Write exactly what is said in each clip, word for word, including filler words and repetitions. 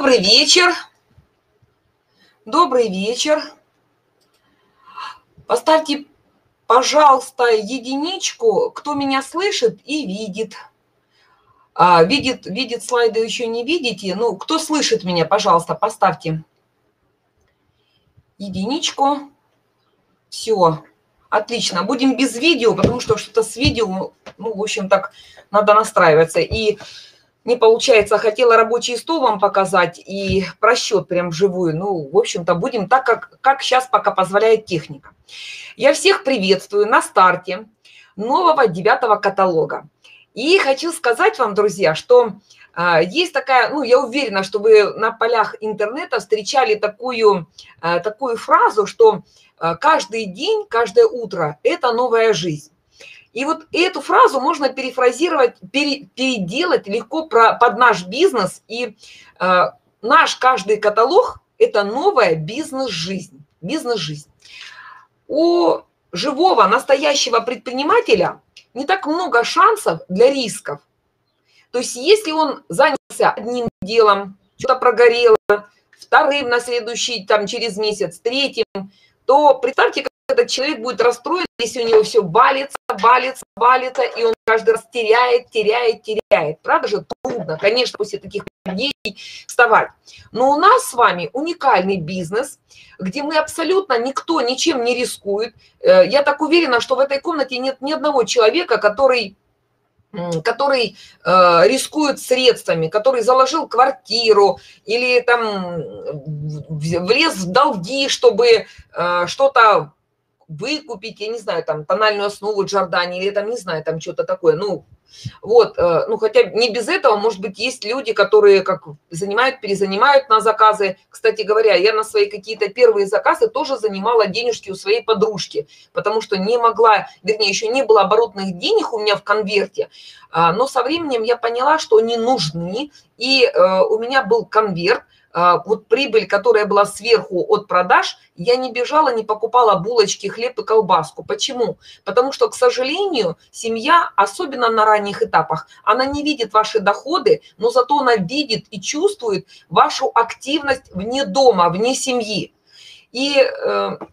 Добрый вечер. Добрый вечер. Поставьте, пожалуйста, единичку, кто меня слышит и видит. А, видит, видит слайды еще не видите. Ну, кто слышит меня, пожалуйста, поставьте единичку. Все, отлично. Будем без видео, потому что что-то с видео, ну, в общем, так надо настраиваться. И не получается, хотела рабочий стол вам показать и просчет прям вживую. Ну, в общем-то, будем так, как, как сейчас пока позволяет техника. Я всех приветствую на старте нового девятого каталога. И хочу сказать вам, друзья, что э, есть такая, ну, я уверена, что вы на полях интернета встречали такую, э, такую фразу, что э, каждый день, каждое утро – это новая жизнь. И вот эту фразу можно перефразировать, пере, переделать легко про, под наш бизнес. И э, наш каждый каталог – это новая бизнес-жизнь. Бизнес-жизнь. У живого, настоящего предпринимателя не так много шансов для рисков. То есть если он занялся одним делом, что-то прогорело, вторым на следующий, там, через месяц, третьим, то представьте, как этот человек будет расстроен, если у него все валится, валится, валится, и он каждый раз теряет, теряет, теряет. Правда же? Трудно, конечно, после таких людей вставать. Но у нас с вами уникальный бизнес, где мы абсолютно никто ничем не рискует. Я так уверена, что в этой комнате нет ни одного человека, который... который э, рискует средствами, который заложил квартиру или там влез в долги, чтобы э, что-то выкупить, я не знаю, там тональную основу Джордани или там, не знаю, там что-то такое. Ну, вот, э, ну, хотя не без этого, может быть, есть люди, которые как занимают, перезанимают на заказы. Кстати говоря, я на свои какие-то первые заказы тоже занимала денежки у своей подружки, потому что не могла, вернее, еще не было оборотных денег у меня в конверте, э, но со временем я поняла, что они нужны, и э, у меня был конверт. Вот прибыль, которая была сверху от продаж, я не бежала, не покупала булочки, хлеб и колбаску. Почему? Потому что, к сожалению, семья, особенно на ранних этапах, она не видит ваши доходы, но зато она видит и чувствует вашу активность вне дома, вне семьи. И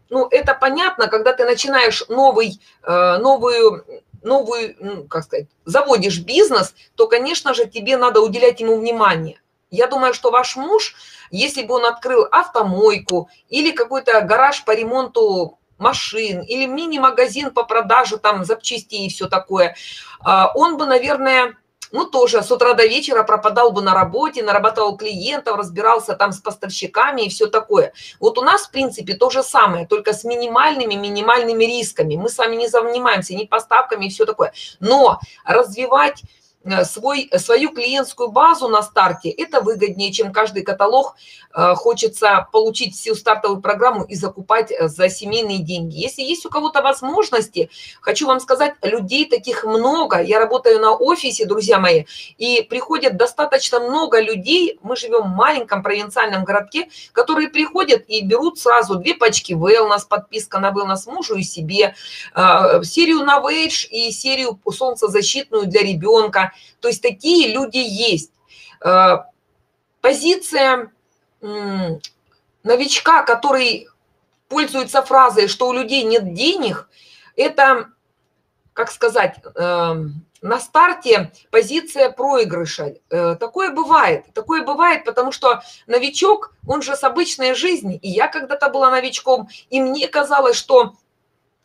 ну, это понятно, когда ты начинаешь новый, новую... новую, как сказать, заводишь бизнес, то, конечно же, тебе надо уделять ему внимание. Я думаю, что ваш муж, если бы он открыл автомойку или какой-то гараж по ремонту машин или мини-магазин по продаже там запчастей и все такое, он бы, наверное, ну тоже с утра до вечера пропадал бы на работе, нарабатывал клиентов, разбирался там с поставщиками и все такое. Вот у нас, в принципе, то же самое, только с минимальными-минимальными рисками. Мы сами не занимаемся ни поставками и все такое. Но развивать... Свой, свою клиентскую базу на старте, это выгоднее, чем каждый каталог. Хочется получить всю стартовую программу и закупать за семейные деньги. Если есть у кого-то возможности, хочу вам сказать, людей таких много. Я работаю на офисе, друзья мои, и приходят достаточно много людей. Мы живем в маленьком провинциальном городке, которые приходят и берут сразу две пачки wellness, подписка на wellness мужу и себе, серию на Novage и серию солнцезащитную для ребенка. То есть такие люди есть. Позиция новичка, который пользуется фразой, что у людей нет денег, это, как сказать, на старте позиция проигрыша. Такое бывает. Такое бывает, потому что новичок, он же с обычной жизни. И я когда-то была новичком, и мне казалось, что...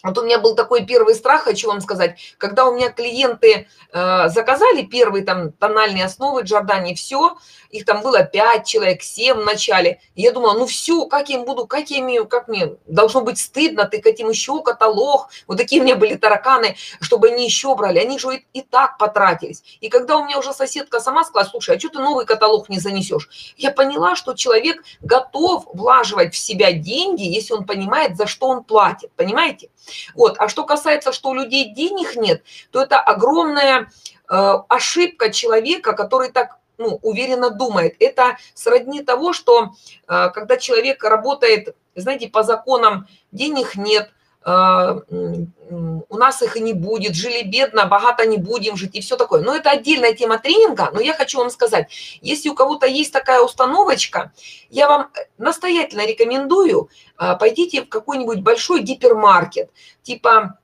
Вот у меня был такой первый страх, хочу вам сказать, когда у меня клиенты э, заказали первые там тональные основы Джордани, все, их там было пять человек, семь в начале. И я думала, ну все, как я им буду, как я имею, как мне должно быть стыдно, ты хотим еще каталог. Вот такие у меня были тараканы, чтобы они еще брали, они же и, и так потратились. И когда у меня уже соседка сама сказала, слушай, а что ты новый каталог не занесешь? Я поняла, что человек готов влаживать в себя деньги, если он понимает, за что он платит, понимаете? Вот. А что касается, что у людей денег нет, то это огромная э, ошибка человека, который так ну, уверенно думает. Это сродни того, что э, когда человек работает, знаете, по законам денег нет, у нас их и не будет, жили бедно, богато не будем жить и все такое. Но это отдельная тема тренинга, но я хочу вам сказать, если у кого-то есть такая установочка, я вам настоятельно рекомендую, пойдите в какой-нибудь большой гипермаркет, типа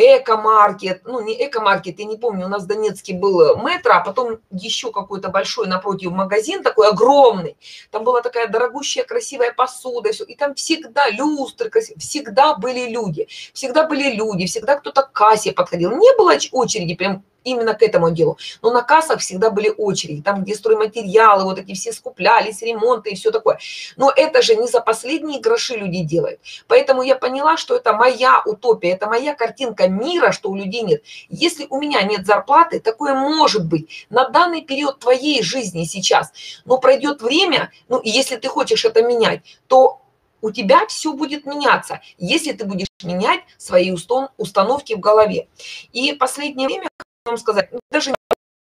эко-маркет, ну не эко-маркет, я не помню, у нас в Донецке был метро, а потом еще какой-то большой напротив магазин, такой огромный, там была такая дорогущая красивая посуда, и, все. И там всегда люстры, красивые, всегда были люди, всегда были люди, всегда кто-то к кассе подходил, не было очереди прям именно к этому делу, но на кассах всегда были очереди, там где стройматериалы, вот эти все скуплялись, ремонты и все такое. Но это же не за последние гроши люди делают. Поэтому я поняла, что это моя утопия, это моя картинка мира, что у людей нет. Если у меня нет зарплаты, такое может быть на данный период твоей жизни сейчас, но пройдет время, ну и если ты хочешь это менять, то у тебя все будет меняться, если ты будешь менять свои установки в голове. И в последнее время вам сказать, даже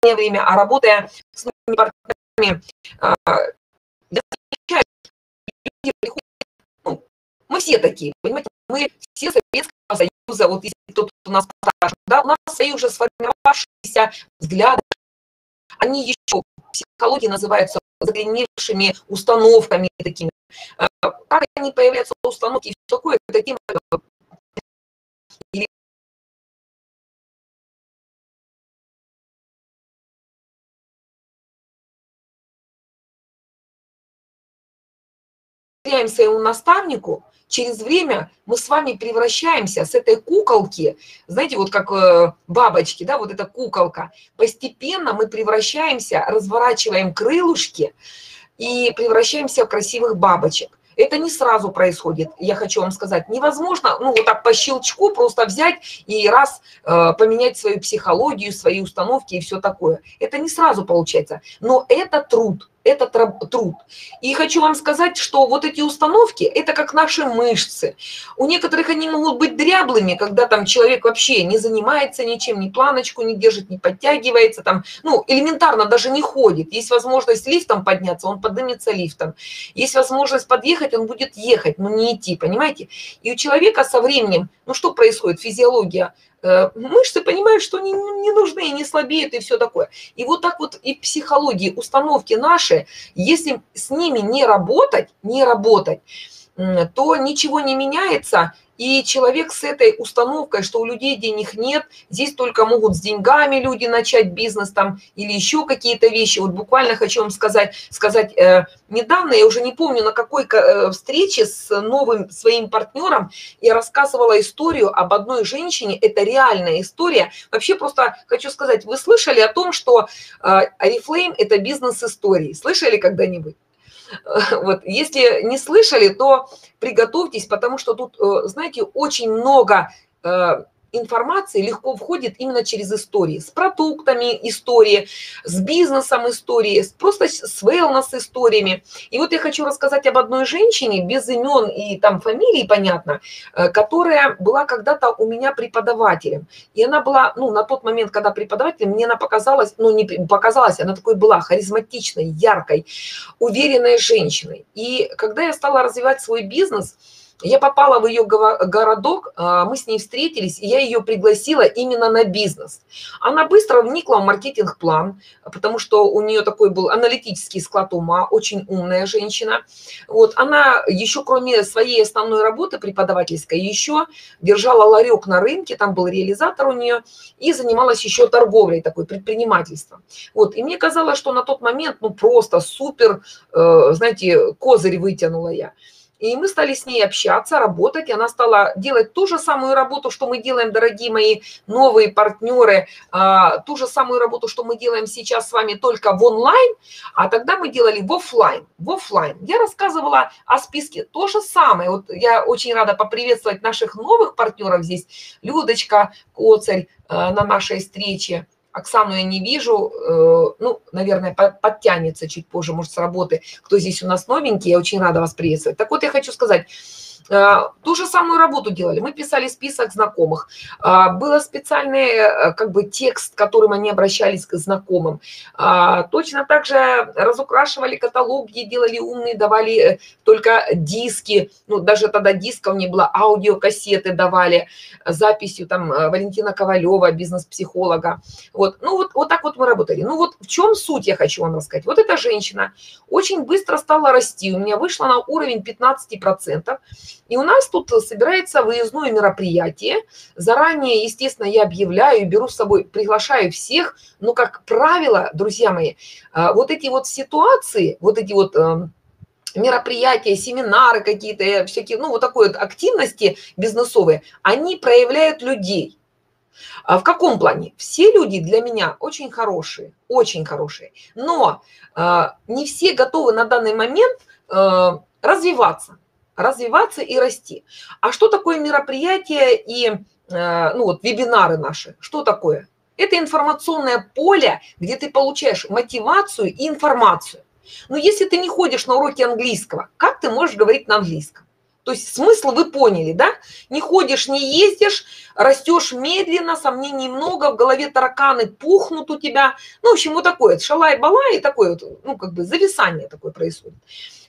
не время, а работая с новыми партнерами, ну, мы все такие, понимаете, мы все Советского Союза, вот если кто-то у нас старше, да, у нас союз уже сформировавшиеся взгляды, они еще в психологии называются загреневшими установками такими. Как они появляются, установки и все такое, таким или своему наставнику, через время мы с вами превращаемся с этой куколки, знаете, вот как бабочки, да, вот эта куколка, постепенно мы превращаемся, разворачиваем крылышки и превращаемся в красивых бабочек. Это не сразу происходит, я хочу вам сказать. Невозможно, ну, вот так по щелчку просто взять и раз э, поменять свою психологию, свои установки и все такое. Это не сразу получается, но это труд, это труд. И хочу вам сказать, что вот эти установки, это как наши мышцы. У некоторых они могут быть дряблыми, когда там человек вообще не занимается ничем, ни планочку не держит, не подтягивается, там, ну, элементарно даже не ходит. Есть возможность лифтом подняться, он поднимется лифтом. Есть возможность подъехать, он будет ехать, но не идти, понимаете? И у человека со временем, ну, что происходит? Физиология. Мышцы понимают, что они не нужны, не слабеют и все такое. И вот так вот и в психологии установки наши, если с ними не работать, не работать, то ничего не меняется, и человек с этой установкой, что у людей денег нет, здесь только могут с деньгами люди начать бизнес там или еще какие-то вещи. Вот буквально хочу вам сказать, сказать э, недавно, я уже не помню, на какой встрече с новым своим партнером я рассказывала историю об одной женщине, это реальная история. Вообще просто хочу сказать, вы слышали о том, что э, Орифлэйм – это бизнес-истории? Слышали когда-нибудь? Вот. Если не слышали, то приготовьтесь, потому что тут, знаете, очень много информации легко входит именно через истории. С продуктами истории, с бизнесом истории, просто с wellness-историями. И вот я хочу рассказать об одной женщине, без имен и там фамилий, понятно, которая была когда-то у меня преподавателем. И она была, ну, на тот момент, когда преподаватель, мне она показалась, ну, не показалась, она такой была харизматичной, яркой, уверенной женщиной. И когда я стала развивать свой бизнес, я попала в ее городок, мы с ней встретились, и я ее пригласила именно на бизнес. Она быстро вникла в маркетинг-план, потому что у нее такой был аналитический склад ума, очень умная женщина. Вот, она еще, кроме своей основной работы преподавательской, еще держала ларек на рынке, там был реализатор у нее, и занималась еще торговлей, такой предпринимательством. Вот, и мне казалось, что на тот момент, ну, просто супер, знаете, козырь вытянула я. И мы стали с ней общаться, работать, и она стала делать ту же самую работу, что мы делаем, дорогие мои новые партнеры, ту же самую работу, что мы делаем сейчас с вами, только в онлайн, а тогда мы делали в офлайн. В офлайн. Я рассказывала о списке. То же самое. Вот я очень рада поприветствовать наших новых партнеров здесь. Людочка Коцарь на нашей встрече. Оксану я не вижу, ну, наверное, подтянется чуть позже, может, с работы. Кто здесь у нас новенький, я очень рада вас приветствовать. Так вот, я хочу сказать, Ту же самую работу делали. Мы писали список знакомых. Был специальный как бы текст, которым они обращались к знакомым. Точно так же разукрашивали каталоги, делали умные, давали только диски. Ну, даже тогда дисков не было, аудиокассеты давали записью там Валентина Ковалева, бизнес-психолога. Вот. Ну, вот, вот так вот мы работали. Ну, вот в чем суть, я хочу вам рассказать. Вот эта женщина очень быстро стала расти. У меня вышла на уровень пятнадцать процентов. И у нас тут собирается выездное мероприятие. Заранее, естественно, я объявляю, беру с собой, приглашаю всех. Но, как правило, друзья мои, вот эти вот ситуации, вот эти вот мероприятия, семинары какие-то, всякие, ну, вот такой вот активности бизнесовые, они проявляют людей. В каком плане? Все люди для меня очень хорошие, очень хорошие. Но не все готовы на данный момент развиваться. развиваться и расти. А что такое мероприятие и ну, вот, вебинары наши? Что такое? Это информационное поле, где ты получаешь мотивацию и информацию. Но если ты не ходишь на уроки английского, как ты можешь говорить на английском? То есть смысл вы поняли, да? Не ходишь, не ездишь, растешь медленно, сомнений много, в голове тараканы пухнут у тебя. Ну, в общем, вот такое, шалай-бала, и такое вот, ну, как бы зависание такое происходит.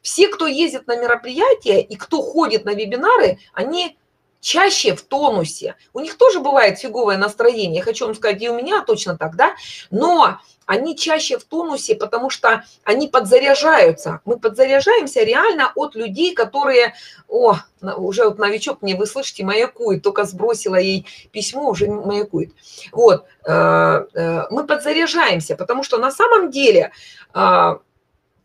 Все, кто ездит на мероприятия и кто ходит на вебинары, они чаще в тонусе. У них тоже бывает фиговое настроение, я хочу вам сказать, и у меня точно так, да? Но они чаще в тонусе, потому что они подзаряжаются. Мы подзаряжаемся реально от людей, которые... О, уже вот новичок мне, вы слышите, маякует, только сбросила ей письмо, уже маякует. Вот, мы подзаряжаемся, потому что на самом деле...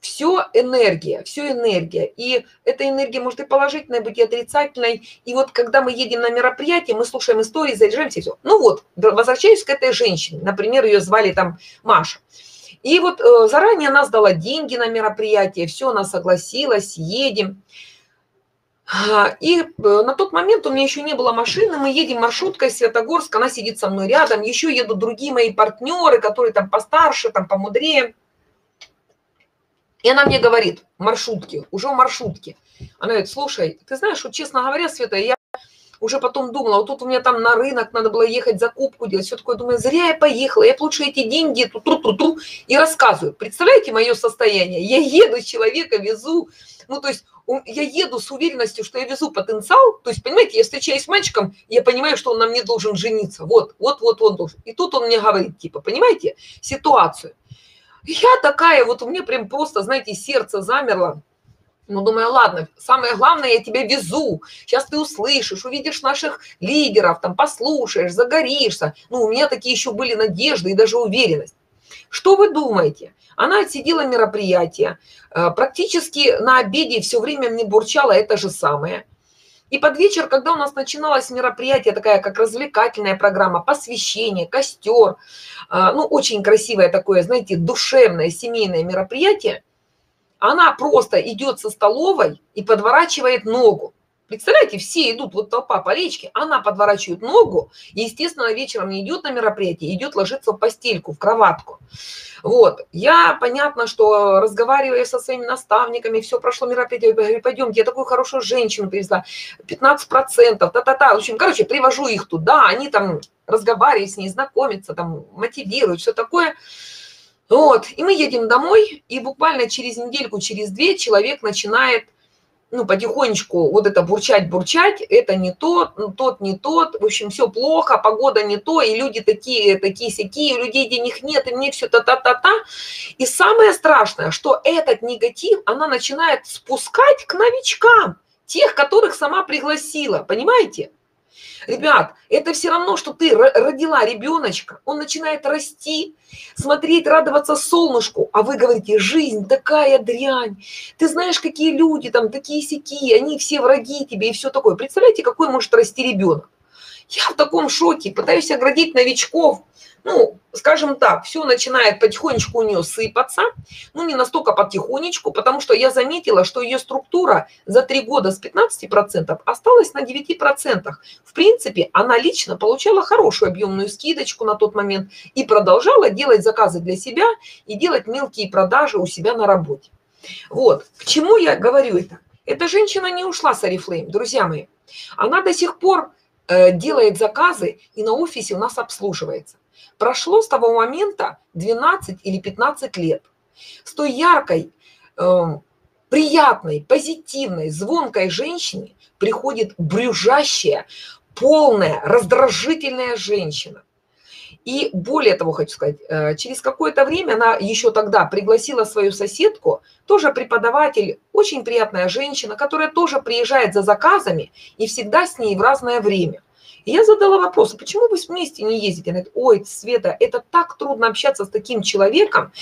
Все энергия, все энергия. И эта энергия может и положительной быть, и отрицательной. И вот когда мы едем на мероприятие, мы слушаем истории, заряжаемся, все. Ну вот, возвращаюсь к этой женщине. Например, ее звали там Маша. И вот э, заранее она сдала деньги на мероприятие, все, она согласилась, едем. И на тот момент у меня еще не было машины, мы едем маршруткой из Святогорска, она сидит со мной рядом, еще едут другие мои партнеры, которые там постарше, там помудрее. И она мне говорит, маршрутки, уже в маршрутке. Она говорит, слушай, ты знаешь, вот, честно говоря, Света, я уже потом думала, вот тут у меня там на рынок надо было ехать, закупку делать, все такое. Думаю, зря я поехала, я лучше эти деньги тру-тру-тру и рассказываю. Представляете мое состояние? Я еду с человека, везу, ну, то есть я еду с уверенностью, что я везу потенциал. То есть, понимаете, я встречаюсь с мальчиком, я понимаю, что он на мне должен жениться. Вот, вот, вот он должен. И тут он мне говорит, типа, понимаете, ситуацию. Я такая, вот у меня прям просто, знаете, сердце замерло. Ну, думаю, ладно, самое главное, я тебя везу. Сейчас ты услышишь, увидишь наших лидеров, там, послушаешь, загоришься. Ну, у меня такие еще были надежды и даже уверенность. Что вы думаете? Она отсидела мероприятие. Практически на обеде все время мне бурчало это же самое. И под вечер, когда у нас начиналось мероприятие, такая как развлекательная программа, посвящение, костер, ну, очень красивое такое, знаете, душевное семейное мероприятие, она просто идет со столовой и подворачивает ногу. Представляете, все идут, вот толпа по речке, она подворачивает ногу, и, естественно, вечером не идет на мероприятие, идет ложиться в постельку, в кроватку. Вот, я, понятно, что разговариваю со своими наставниками, все прошло мероприятие, я говорю, пойдемте, я такую хорошую женщину привезла, пятнадцать процентов, та-та-та, в общем, короче, привожу их туда, они там разговаривают с ней, знакомятся, там, мотивируют, все такое. Вот, и мы едем домой, и буквально через недельку, через две человек начинает, ну, потихонечку вот это бурчать-бурчать, это не тот, тот не тот, в общем, все плохо, погода не то, и люди такие, такие-сякие, у людей денег нет, и мне все та-та-та-та. И самое страшное, что этот негатив она начинает спускать к новичкам, тех, которых сама пригласила, понимаете? Ребят, это все равно, что ты родила ребеночка, он начинает расти, смотреть, радоваться солнышку, а вы говорите, жизнь такая дрянь, ты знаешь, какие люди там, такие-сякие, они все враги тебе и все такое. Представляете, какой может расти ребенок? Я в таком шоке, пытаюсь оградить новичков. Ну, скажем так, все начинает потихонечку у нее сыпаться, ну, не настолько потихонечку, потому что я заметила, что ее структура за три года с пятнадцати процентов осталась на девяти процентах. В принципе, она лично получала хорошую объемную скидочку на тот момент и продолжала делать заказы для себя и делать мелкие продажи у себя на работе. Вот, к чему я говорю это? Эта женщина не ушла с Орифлэйм, друзья мои. Она до сих пор э, делает заказы и на офисе у нас обслуживается. Прошло с того момента двенадцать или пятнадцать лет. С той яркой, э, приятной, позитивной, звонкой женщине приходит брюзжащая, полная, раздражительная женщина. И более того, хочу сказать, через какое-то время она еще тогда пригласила свою соседку, тоже преподаватель, очень приятная женщина, которая тоже приезжает за заказами и всегда с ней в разное время. И я задала вопрос, почему вы вместе не ездите? Она говорит, ой, Света, это так трудно общаться с таким человеком,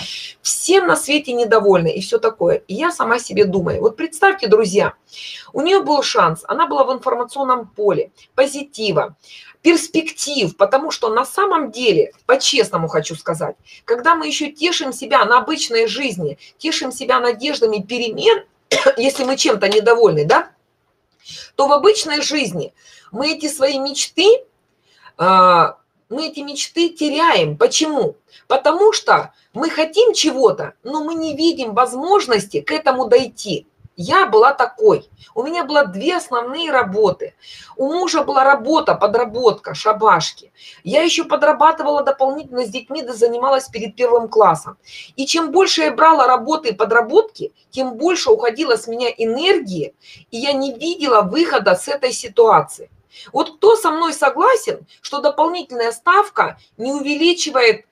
всем на свете недовольны и все такое. И я сама себе думаю, вот представьте, друзья, у нее был шанс, она была в информационном поле, позитива, перспектив, потому что на самом деле, по-честному хочу сказать, когда мы еще тешим себя на обычной жизни, тешим себя надеждами перемен, если мы чем-то недовольны, да, то в обычной жизни мы эти свои мечты, мы эти мечты теряем. Почему? Потому что мы хотим чего-то, но мы не видим возможности к этому дойти. Я была такой. У меня было две основные работы. У мужа была работа, подработка, шабашки. Я еще подрабатывала дополнительно с детьми, да занималась перед первым классом. И чем больше я брала работы и подработки, тем больше уходила с меня энергии, и я не видела выхода с этой ситуации. Вот кто со мной согласен, что дополнительная ставка не увеличивает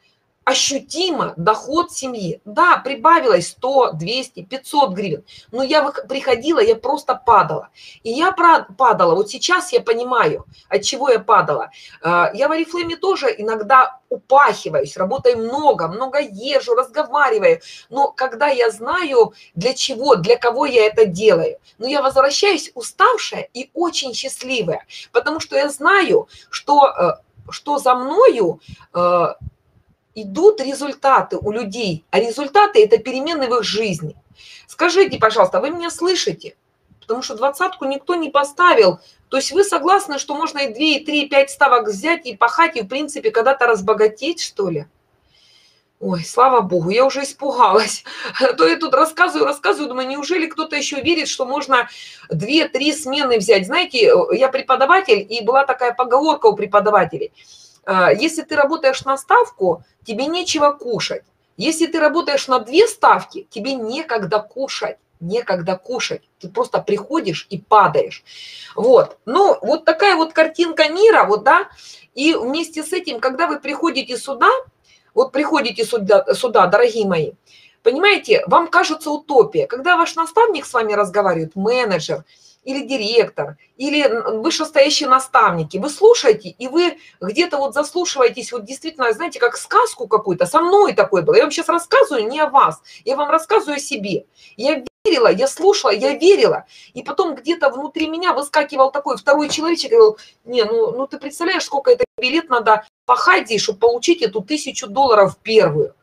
ощутимо доход семьи? Да, прибавилось сто, двести, пятьсот гривен. Но я приходила, я просто падала. И я падала. Вот сейчас я понимаю, от чего я падала. Я в Орифлэйме тоже иногда упахиваюсь, работаю много, много езжу, разговариваю. Но когда я знаю, для чего, для кого я это делаю, но я возвращаюсь уставшая и очень счастливая. Потому что я знаю, что, что за мною... идут результаты у людей, а результаты – это перемены в их жизни. Скажите, пожалуйста, вы меня слышите? Потому что двадцатку никто не поставил. То есть вы согласны, что можно и две, и три, и пять ставок взять и пахать, и, в принципе, когда-то разбогатеть, что ли? Ой, слава богу, я уже испугалась. А то я тут рассказываю, рассказываю, думаю, неужели кто-то еще верит, что можно две-три смены взять? Знаете, я преподаватель, и была такая поговорка у преподавателей – если ты работаешь на ставку, тебе нечего кушать. Если ты работаешь на две ставки, тебе некогда кушать, некогда кушать. Ты просто приходишь и падаешь. Вот. Ну, вот такая вот картинка мира, вот, да. И вместе с этим, когда вы приходите сюда, вот приходите сюда, сюда, дорогие мои, понимаете, вам кажется утопия. Когда ваш наставник с вами разговаривает, менеджер, или директор, или вышестоящие наставники. Вы слушаете, и вы где-то вот заслушиваетесь, вот действительно, знаете, как сказку какую-то. Со мной такое было. Я вам сейчас рассказываю не о вас, я вам рассказываю о себе. Я верила, я слушала, я верила. И потом где-то внутри меня выскакивал такой второй человечек и говорил, не, ну, ну ты представляешь, сколько это билет надо пахать здесь, чтобы получить эту тысячу долларов первую.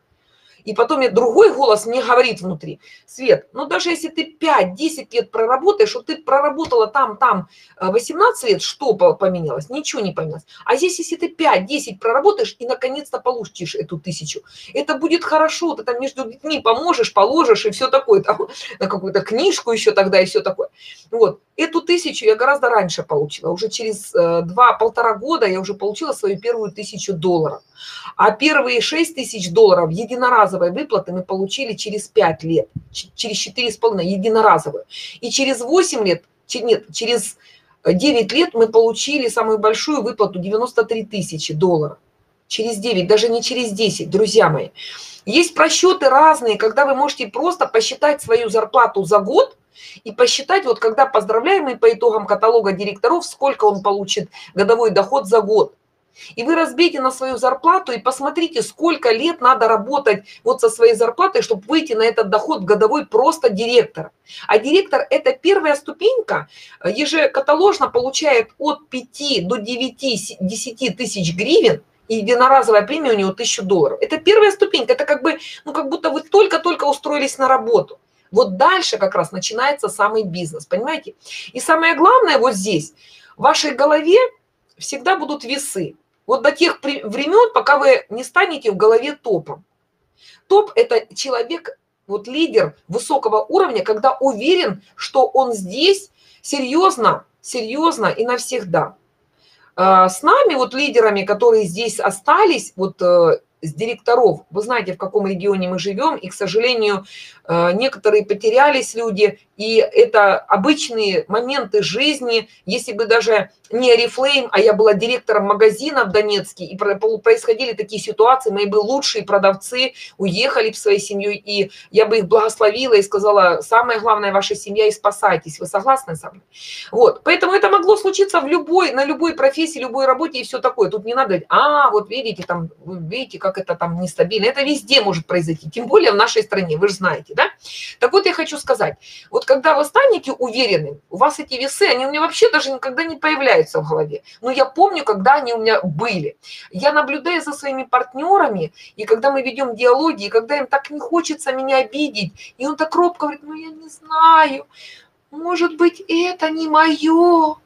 И потом и другой голос мне говорит внутри, Свет, ну даже если ты пять-десять лет проработаешь, вот ты проработала там-там восемнадцать лет, что поменялось? Ничего не поменялось. А здесь, если ты пять-десять проработаешь и наконец-то получишь эту тысячу, это будет хорошо, ты там между детьми поможешь, положишь и все такое, там, на какую-то книжку еще тогда и все такое. Вот. Эту тысячу я гораздо раньше получила, уже через два-полтора года я уже получила свою первую тысячу долларов. А первые шесть тысяч долларов единоразовой выплаты мы получили через пять лет, через четыре с половиной единоразовую. И через восемь лет, нет, через девять лет мы получили самую большую выплату девяносто три тысячи долларов. Через девять, даже не через десять, друзья мои. Есть просчеты разные, когда вы можете просто посчитать свою зарплату за год, и посчитать, вот когда поздравляемый по итогам каталога директоров, сколько он получит годовой доход за год. И вы разбейте на свою зарплату и посмотрите, сколько лет надо работать вот со своей зарплатой, чтобы выйти на этот доход годовой просто директора. А директор – это первая ступенька, ежекаталожно получает от пяти до девяти-десяти тысяч гривен, и единоразовая премия у него тысяча долларов. Это первая ступенька, это как бы, ну, как будто вы только-только устроились на работу. Вот дальше как раз начинается самый бизнес, понимаете? И самое главное вот здесь, в вашей голове всегда будут весы. Вот до тех времен, пока вы не станете в голове топом. Топ – это человек вот лидер высокого уровня, когда уверен, что он здесь серьезно, серьезно и навсегда. С нами, вот лидерами, которые здесь остались, вот с директоров, вы знаете, в каком регионе мы живем, и, к сожалению, некоторые потерялись люди, и это обычные моменты жизни, если бы даже не Орифлэйм, а я была директором магазина в Донецке, и происходили такие ситуации, мои бы лучшие продавцы уехали в своей семьей, и я бы их благословила и сказала, самое главное, ваша семья, и спасайтесь, вы согласны со мной? Вот, поэтому это могло случиться в любой, на любой профессии, любой работе и все такое, тут не надо говорить, а, вот видите, там, видите, как это там нестабильно, это везде может произойти, тем более в нашей стране, вы же знаете, да? Так вот, я хочу сказать, вот когда вы станете уверены, у вас эти весы, они у меня вообще даже никогда не появляются в голове. Но я помню, когда они у меня были. Я наблюдаю за своими партнерами, и когда мы ведем диалоги, и когда им так не хочется меня обидеть, и он так робко говорит, ну я не знаю, может быть, это не мое.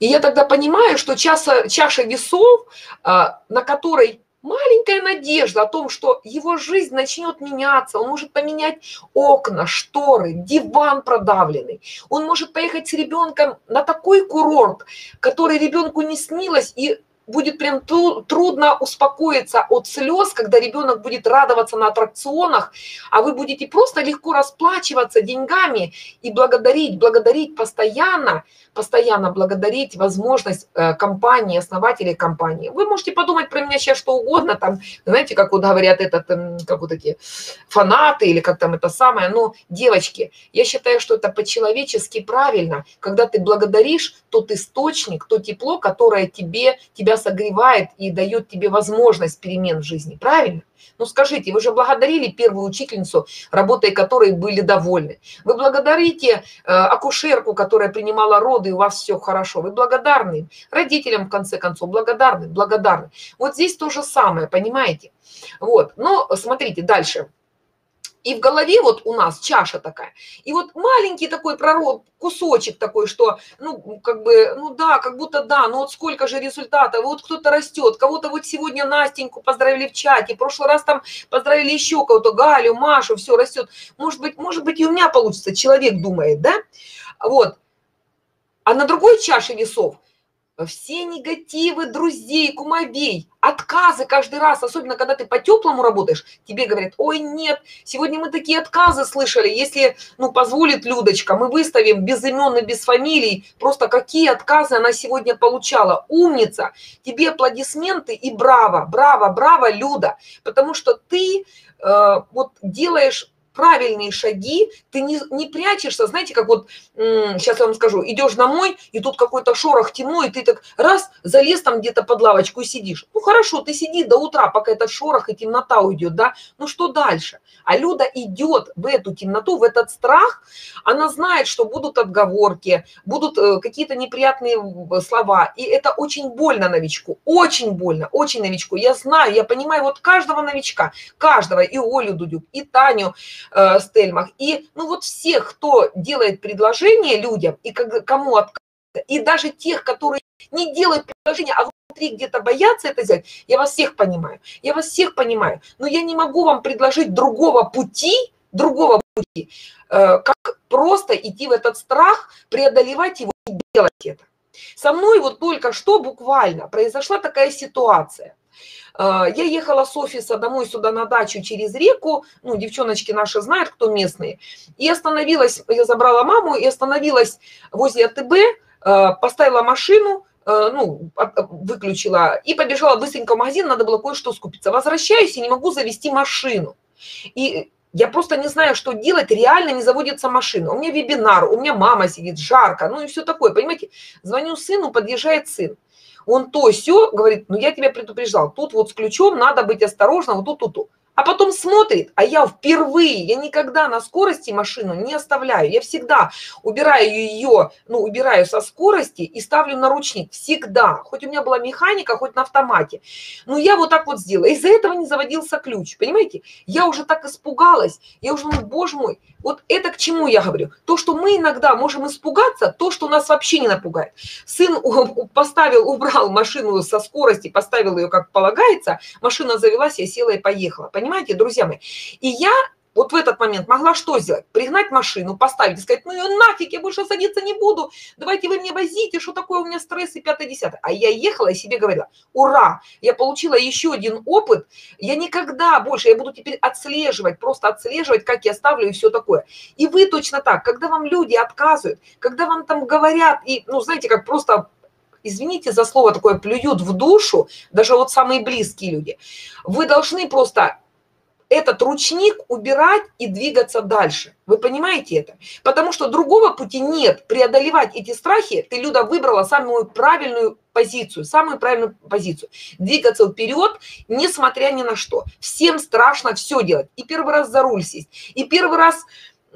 И я тогда понимаю, что чаша, чаша весов, на которой... маленькая надежда о том, что его жизнь начнет меняться, он может поменять окна, шторы, диван продавленный, он может поехать с ребенком на такой курорт, который ребенку не снилось, и будет прям трудно успокоиться от слез, когда ребенок будет радоваться на аттракционах, а вы будете просто легко расплачиваться деньгами и благодарить, благодарить постоянно, постоянно благодарить возможность компании, основателей компании. Вы можете подумать про меня сейчас что угодно, там, знаете, как вот говорят этот, как вот эти фанаты или как там это самое, но, девочки, я считаю, что это по-человечески правильно. Когда ты благодаришь тот источник, то тепло, которое тебе, тебя согревает и дает тебе возможность перемен в жизни, правильно? Ну скажите, вы же благодарили первую учительницу, работой которой были довольны. Вы благодарите э, акушерку, которая принимала роды, и у вас все хорошо. Вы благодарны родителям, в конце концов, благодарны, благодарны. Вот здесь то же самое, понимаете? Вот, но смотрите дальше. И в голове вот у нас чаша такая. И вот маленький такой пророк, кусочек такой, что, ну, как бы, ну да, как будто да, ну вот сколько же результатов, вот кто-то растет, кого-то вот сегодня Настеньку поздравили в чате, в прошлый раз там поздравили еще кого-то, Галю, Машу, все растет. Может быть, может быть, и у меня получится, человек думает, да? Вот. А на другой чаше весов все негативы друзей, кумовей, отказы каждый раз, особенно когда ты по-теплому работаешь, тебе говорят, ой, нет, сегодня мы такие отказы слышали, если, ну, позволит Людочка, мы выставим без имен и без фамилий, просто какие отказы она сегодня получала. Умница, тебе аплодисменты и браво, браво, браво, Люда, потому что ты э, вот делаешь... правильные шаги, ты не, не прячешься, знаете, как вот, сейчас я вам скажу, идешь домой, и тут какой-то шорох, темно, и ты так раз, залез там где-то под лавочку и сидишь. Ну хорошо, ты сиди до утра, пока этот шорох и темнота уйдет, да, ну что дальше? А Люда идет в эту темноту, в этот страх, она знает, что будут отговорки, будут какие-то неприятные слова, и это очень больно новичку, очень больно, очень новичку, я знаю, я понимаю, вот каждого новичка, каждого, и Олю Дудюк, и Таню Стельмах, и ну вот всех, кто делает предложение людям и кому отказывается, и даже тех, которые не делают предложение, а внутри где-то боятся это взять, я вас всех понимаю, я вас всех понимаю, но я не могу вам предложить другого пути, другого пути, как просто идти в этот страх, преодолевать его и делать это. Со мной вот только что буквально произошла такая ситуация. Я ехала с офиса домой сюда на дачу через реку, ну, девчоночки наши знают, кто местные, и остановилась, я забрала маму и остановилась возле АТБ, поставила машину, ну, выключила и побежала быстренько в магазин, надо было кое-что скупиться. Возвращаюсь и не могу завести машину. И... я просто не знаю, что делать, реально не заводится машина. У меня вебинар, у меня мама сидит, жарко, ну и все такое, понимаете. Звоню сыну, подъезжает сын. Он то сё говорит, ну я тебя предупреждал, тут вот с ключом надо быть осторожным, вот тут, тут, тут. А потом смотрит, а я впервые, я никогда на скорости машину не оставляю. Я всегда убираю ее, ну, убираю со скорости и ставлю на ручник. Всегда. Хоть у меня была механика, хоть на автомате. Но я вот так вот сделала. Из-за этого не заводился ключ. Понимаете? Я уже так испугалась. Я уже, ну, боже мой, вот это к чему я говорю? То, что мы иногда можем испугаться, то, что нас вообще не напугает. Сын поставил, убрал машину со скорости, поставил ее как полагается. Машина завелась, я села и поехала. Понимаете, друзья мои? И я вот в этот момент могла что сделать? Пригнать машину, поставить и сказать, ну ее нафиг, я больше садиться не буду, давайте вы мне возите, что такое у меня стресс и пятое-десятое. А я ехала и себе говорила, ура, я получила еще один опыт, я никогда больше, я буду теперь отслеживать, просто отслеживать, как я ставлю и все такое. И вы точно так, когда вам люди отказывают, когда вам там говорят, и, ну знаете, как просто... Извините за слово такое, плюют в душу, даже вот самые близкие люди. Вы должны просто этот ручник убирать и двигаться дальше. Вы понимаете это? Потому что другого пути нет. Преодолевать эти страхи, ты, Люда, выбрала самую правильную позицию, самую правильную позицию. Двигаться вперед, несмотря ни на что. Всем страшно все делать. И первый раз за руль сесть, и первый раз...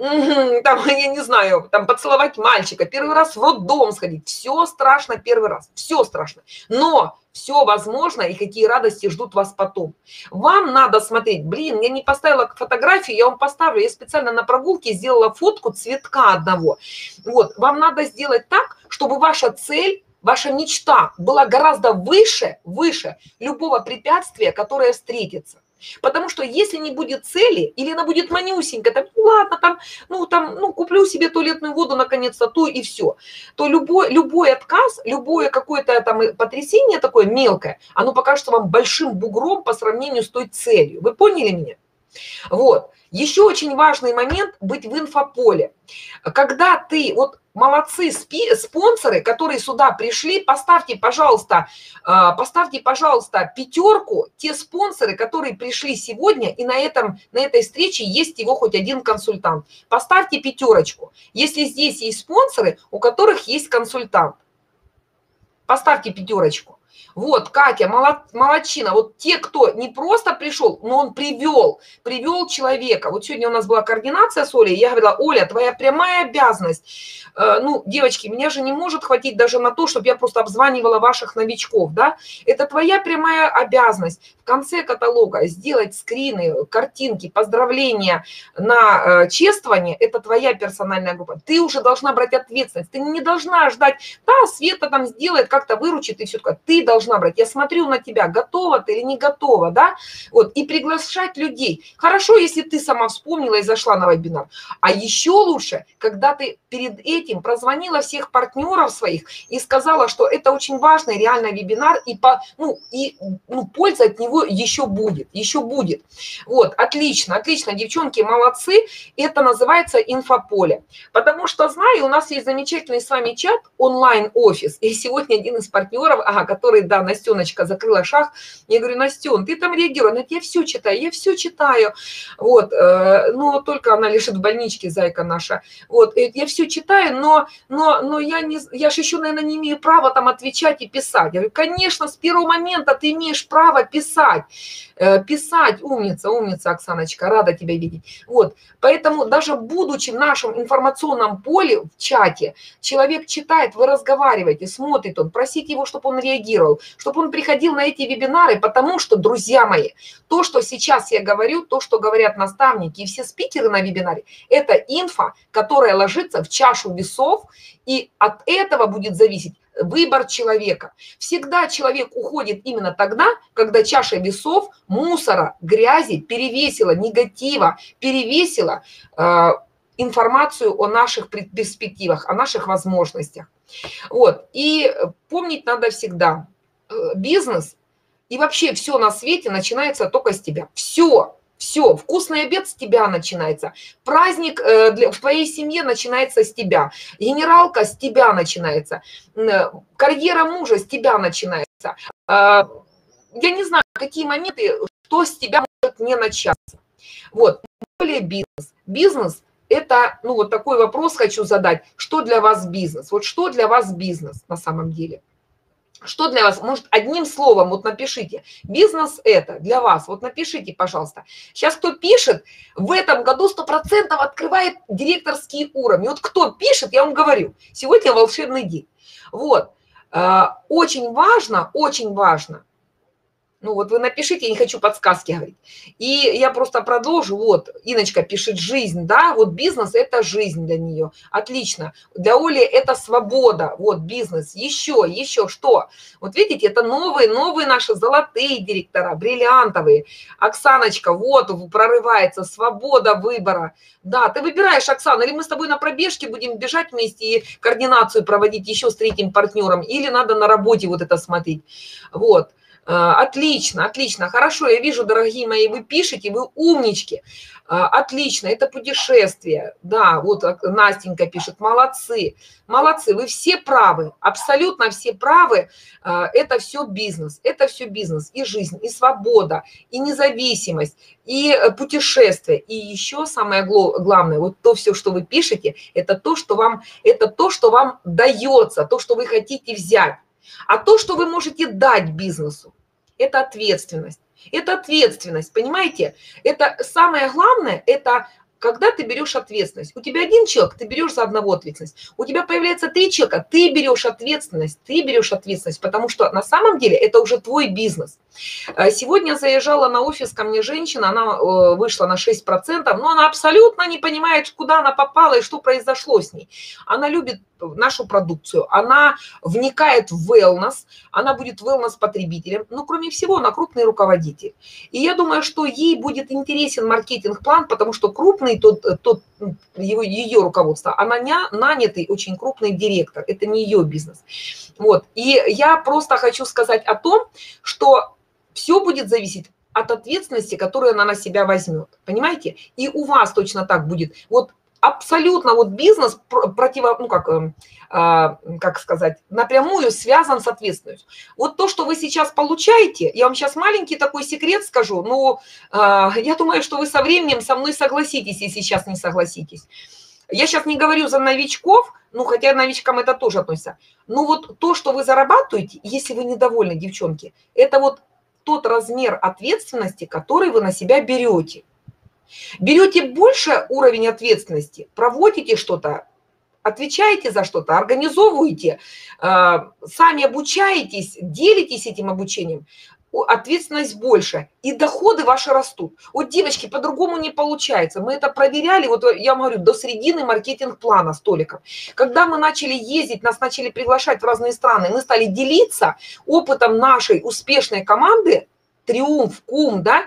там, я не знаю, там поцеловать мальчика, первый раз в роддом сходить. Все страшно первый раз, все страшно. Но все возможно, и какие радости ждут вас потом. Вам надо смотреть, блин, я не поставила фотографию, я вам поставлю, я специально на прогулке сделала фотку цветка одного. Вот, вам надо сделать так, чтобы ваша цель, ваша мечта была гораздо выше, выше любого препятствия, которое встретится. Потому что если не будет цели, или она будет манюсенькая, там, ну ладно, там, ну, там, ну, куплю себе туалетную воду наконец-то, то и все, то любой, любой отказ, любое какое-то там потрясение такое мелкое, оно покажется вам большим бугром по сравнению с той целью. Вы поняли меня? Вот. Еще очень важный момент – быть в инфополе. Когда ты, вот молодцы спонсоры, которые сюда пришли, поставьте, пожалуйста, поставьте, пожалуйста, пятерку те спонсоры, которые пришли сегодня, и на, этом, на этой встрече есть его хоть один консультант. Поставьте пятерочку, если здесь есть спонсоры, у которых есть консультант. Поставьте пятерочку. Вот, Катя, молодчина. Вот те, кто не просто пришел, но он привел, привел человека. Вот сегодня у нас была координация с Олей, я говорила, Оля, твоя прямая обязанность. Э, ну, девочки, меня же не может хватить даже на то, чтобы я просто обзванивала ваших новичков, да? Это твоя прямая обязанность в конце каталога сделать скрины, картинки, поздравления на э, чествование. Это твоя персональная группа. Ты уже должна брать ответственность. Ты не должна ждать, да, Света там сделает, как-то выручит и все такое. Ты должна брать, я смотрю на тебя, готова ты или не готова, да, вот, и приглашать людей. Хорошо, если ты сама вспомнила и зашла на вебинар, а еще лучше, когда ты перед этим прозвонила всех партнеров своих и сказала, что это очень важный реально вебинар, и, по, ну, и ну, польза от него еще будет, еще будет. Вот, отлично, отлично, девчонки, молодцы, это называется инфополе, потому что, знаю, у нас есть замечательный с вами чат, онлайн-офис, и сегодня один из партнеров, ага, который да, Настеночка закрыла шаг. Я говорю, Настен, ты там реагируешь. Она говорит, я все читаю, я все читаю. Вот, но только она лежит в больничке, зайка наша. Вот, я все читаю, но, но, но я, не, я же еще, наверное, не имею права там отвечать и писать. Я говорю, конечно, с первого момента ты имеешь право писать. Писать, умница, умница, Оксаночка, рада тебя видеть. Вот, поэтому даже будучи в нашем информационном поле, в чате, человек читает, вы разговариваете, смотрит он, просите его, чтобы он реагировал, чтобы он приходил на эти вебинары, потому что, друзья мои, то, что сейчас я говорю, то, что говорят наставники и все спикеры на вебинаре, это инфа, которая ложится в чашу весов, и от этого будет зависеть выбор человека. Всегда человек уходит именно тогда, когда чаша весов, мусора, грязи перевесила, негатива, перевесила э, информацию о наших перспективах, о наших возможностях. Вот, и помнить надо всегда, бизнес и вообще все на свете начинается только с тебя. Все, все, вкусный обед с тебя начинается, праздник для, в твоей семье начинается с тебя, генералка с тебя начинается, карьера мужа с тебя начинается. Я не знаю, какие моменты, что с тебя может не начаться. Вот, более бизнес. Бизнес. Это, ну, вот такой вопрос хочу задать. Что для вас бизнес? Вот что для вас бизнес на самом деле? Что для вас? Может, одним словом, вот напишите. Бизнес это для вас. Вот напишите, пожалуйста. Сейчас кто пишет, в этом году сто процентов открывает директорские уровни. Вот кто пишет, я вам говорю. Сегодня волшебный день. Вот. Очень важно, очень важно Ну вот вы напишите, я не хочу подсказки говорить. И я просто продолжу. Вот, Иночка пишет, жизнь, да, вот бизнес – это жизнь для нее. Отлично. Для Оли это свобода, вот бизнес. Еще, еще что? Вот видите, это новые, новые наши золотые директора, бриллиантовые. Оксаночка, вот, прорывается свобода выбора. Да, ты выбираешь, Оксана, или мы с тобой на пробежке будем бежать вместе и координацию проводить еще с третьим партнером, или надо на работе вот это смотреть. Вот. Отлично, отлично, хорошо, я вижу, дорогие мои, вы пишете, вы умнички, отлично, это путешествие, да, вот Настенька пишет, молодцы, молодцы, вы все правы, абсолютно все правы, это все бизнес, это все бизнес, и жизнь, и свобода, и независимость, и путешествие, и еще самое главное, вот то все, что вы пишете, это то, что вам, это то, что вам дается, то, что вы хотите взять. А то, что вы можете дать бизнесу, это ответственность. Это ответственность, понимаете? Это самое главное, это когда ты берешь ответственность. У тебя один человек, ты берешь за одного ответственность. У тебя появляется три человека, ты берешь ответственность, ты берешь ответственность, потому что на самом деле это уже твой бизнес. Сегодня заезжала на офис ко мне женщина, она вышла на шесть процентов, но она абсолютно не понимает, куда она попала и что произошло с ней. Она любит нашу продукцию, она вникает в wellness, она будет wellness-потребителем, но кроме всего она крупный руководитель. И я думаю, что ей будет интересен маркетинг-план, потому что крупный тот, тот, его, ее руководство, она не, нанятый очень крупный директор, это не ее бизнес. Вот. И я просто хочу сказать о том, что все будет зависеть от ответственности, которую она на себя возьмет, понимаете? И у вас точно так будет. Вот абсолютно вот бизнес противо, ну как, э, как сказать, напрямую связан с ответственностью. Вот то, что вы сейчас получаете, я вам сейчас маленький такой секрет скажу, но э, я думаю, что вы со временем со мной согласитесь, если сейчас не согласитесь. Я сейчас не говорю за новичков, ну хотя новичкам это тоже относится, но вот то, что вы зарабатываете, если вы недовольны, девчонки, это вот тот размер ответственности, который вы на себя берете. Берете больше уровень ответственности, проводите что-то, отвечаете за что-то, организовываете, сами обучаетесь, делитесь этим обучением, ответственность больше, и доходы ваши растут. Вот, девочки, по-другому не получается. Мы это проверяли, вот я вам говорю, до середины маркетинг-плана с Толиком. Когда мы начали ездить, нас начали приглашать в разные страны, мы стали делиться опытом нашей успешной команды, Триумф, кум, да,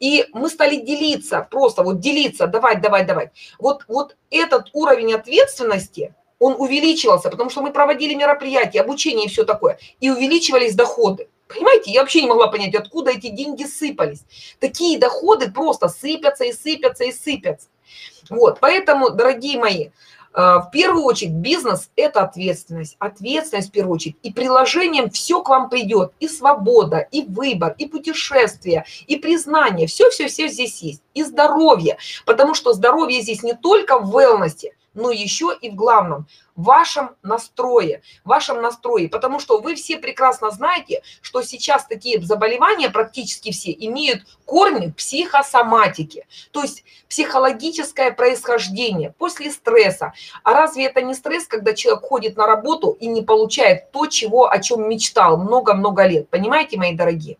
и мы стали делиться, просто вот делиться, давать, давать, давать. Вот, вот этот уровень ответственности, он увеличивался, потому что мы проводили мероприятия, обучение и все такое, и увеличивались доходы. Понимаете, я вообще не могла понять, откуда эти деньги сыпались. Такие доходы просто сыпятся и сыпятся и сыпятся. Вот, поэтому, дорогие мои, в первую очередь бизнес – это ответственность, ответственность в первую очередь. И приложением все к вам придет, и свобода, и выбор, и путешествие, и признание, все-все-все здесь есть. И здоровье, потому что здоровье здесь не только в wellness, но еще и в главном – вашем настрое, вашем настрое. Потому что вы все прекрасно знаете, что сейчас такие заболевания практически все имеют корни психосоматики, то есть психологическое происхождение после стресса. А разве это не стресс, когда человек ходит на работу и не получает то, чего, о чем мечтал много-много лет? Понимаете, мои дорогие?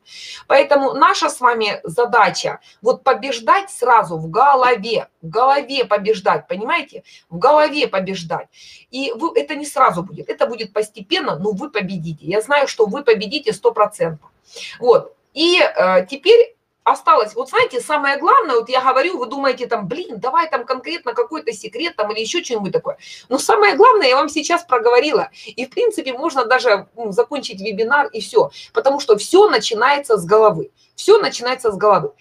Поэтому наша с вами задача вот побеждать сразу в голове, в голове побеждать, понимаете? В голове побеждать. И вы, это не сразу будет, это будет постепенно, но вы победите. Я знаю, что вы победите сто процентов. Вот, и э, теперь... Осталось, вот знаете, самое главное, вот я говорю, вы думаете там, блин, давай там конкретно какой-то секрет там или еще что-нибудь такое. Но самое главное я вам сейчас проговорила. И в принципе можно даже ну, закончить вебинар и все. Потому что все начинается с головы. Все начинается с головы.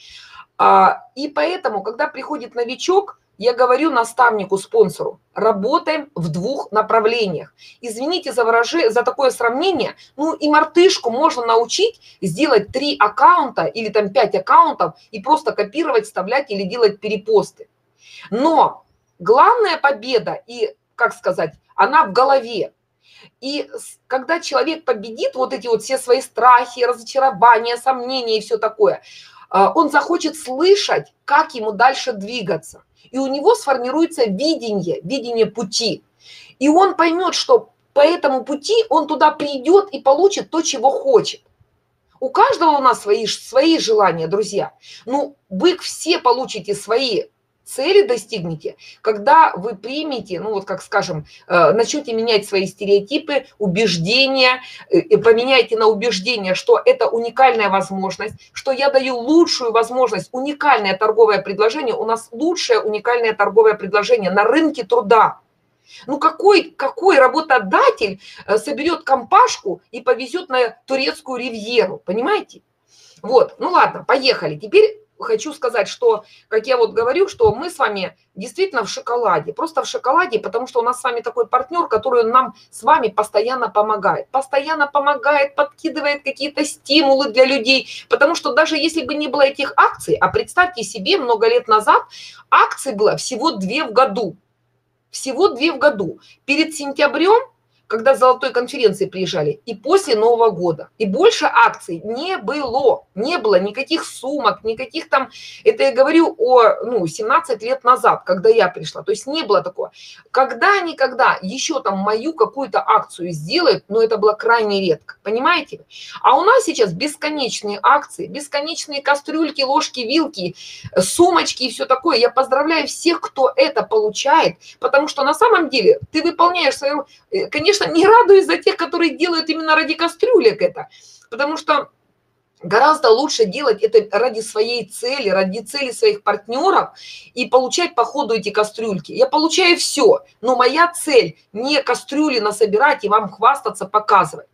А, и поэтому, когда приходит новичок, я говорю наставнику, спонсору, работаем в двух направлениях. Извините за, выражи, за такое сравнение, ну и мартышку можно научить сделать три аккаунта или там пять аккаунтов и просто копировать, вставлять или делать перепосты. Но главная победа и, как сказать, она в голове. И когда человек победит вот эти вот все свои страхи, разочарования, сомнения и все такое, он захочет слышать, как ему дальше двигаться. И у него сформируется видение, видение пути. И он поймет, что по этому пути он туда придет и получит то, чего хочет. У каждого у нас свои, свои желания, друзья. Ну, вы все получите свои цели, достигнете, когда вы примете, ну вот как скажем, начнете менять свои стереотипы, убеждения, поменяйте на убеждение, что это уникальная возможность, что я даю лучшую возможность, уникальное торговое предложение, у нас лучшее уникальное торговое предложение на рынке труда. Ну какой, какой работодатель соберет компашку и повезет на турецкую ривьеру, понимаете? Вот, ну ладно, поехали. Теперь хочу сказать, что, как я вот говорю, что мы с вами действительно в шоколаде, просто в шоколаде, потому что у нас с вами такой партнер, который нам с вами постоянно помогает, постоянно помогает, подкидывает какие-то стимулы для людей, потому что даже если бы не было этих акций, а представьте себе, много лет назад акций было всего две в году. Всего две в году. Перед сентябрем, когда с золотой конференции приезжали, и после Нового года. И больше акций не было. Не было никаких сумок, никаких там... Это я говорю о ну, семнадцать лет назад, когда я пришла. То есть не было такого. Когда-никогда еще там мою какую-то акцию сделают, но это было крайне редко. Понимаете? А у нас сейчас бесконечные акции, бесконечные кастрюльки, ложки, вилки, сумочки и все такое. Я поздравляю всех, кто это получает, потому что на самом деле ты выполняешь свою... Конечно, не радуюсь за тех, которые делают именно ради кастрюлек это, потому что гораздо лучше делать это ради своей цели, ради цели своих партнеров и получать по ходу эти кастрюльки. Я получаю все, но моя цель не кастрюли насобирать и вам хвастаться, показывать.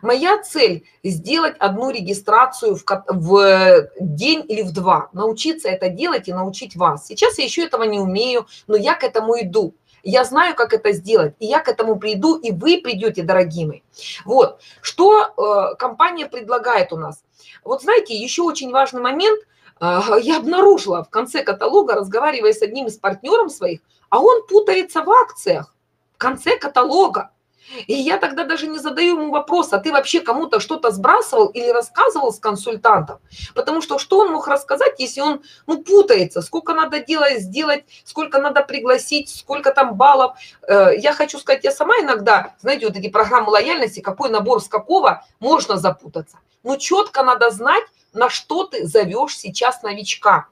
Моя цель – сделать одну регистрацию в, в день или в два, научиться это делать и научить вас. Сейчас я еще этого не умею, но я к этому иду. Я знаю, как это сделать, и я к этому приду, и вы придете, дорогие мои. Вот, что э, компания предлагает у нас. Вот знаете, еще очень важный момент. Э, я обнаружила в конце каталога, разговаривая с одним из партнеров своих, а он путается в акциях в конце каталога. И я тогда даже не задаю ему вопрос, а ты вообще кому-то что-то сбрасывал или рассказывал с консультантом? Потому что что он мог рассказать, если он ну, путается? Сколько надо делать, сделать, сколько надо пригласить, сколько там баллов? Я хочу сказать, я сама иногда, знаете, вот эти программы лояльности, какой набор с какого, можно запутаться. Но четко надо знать, на что ты зовешь сейчас новичка.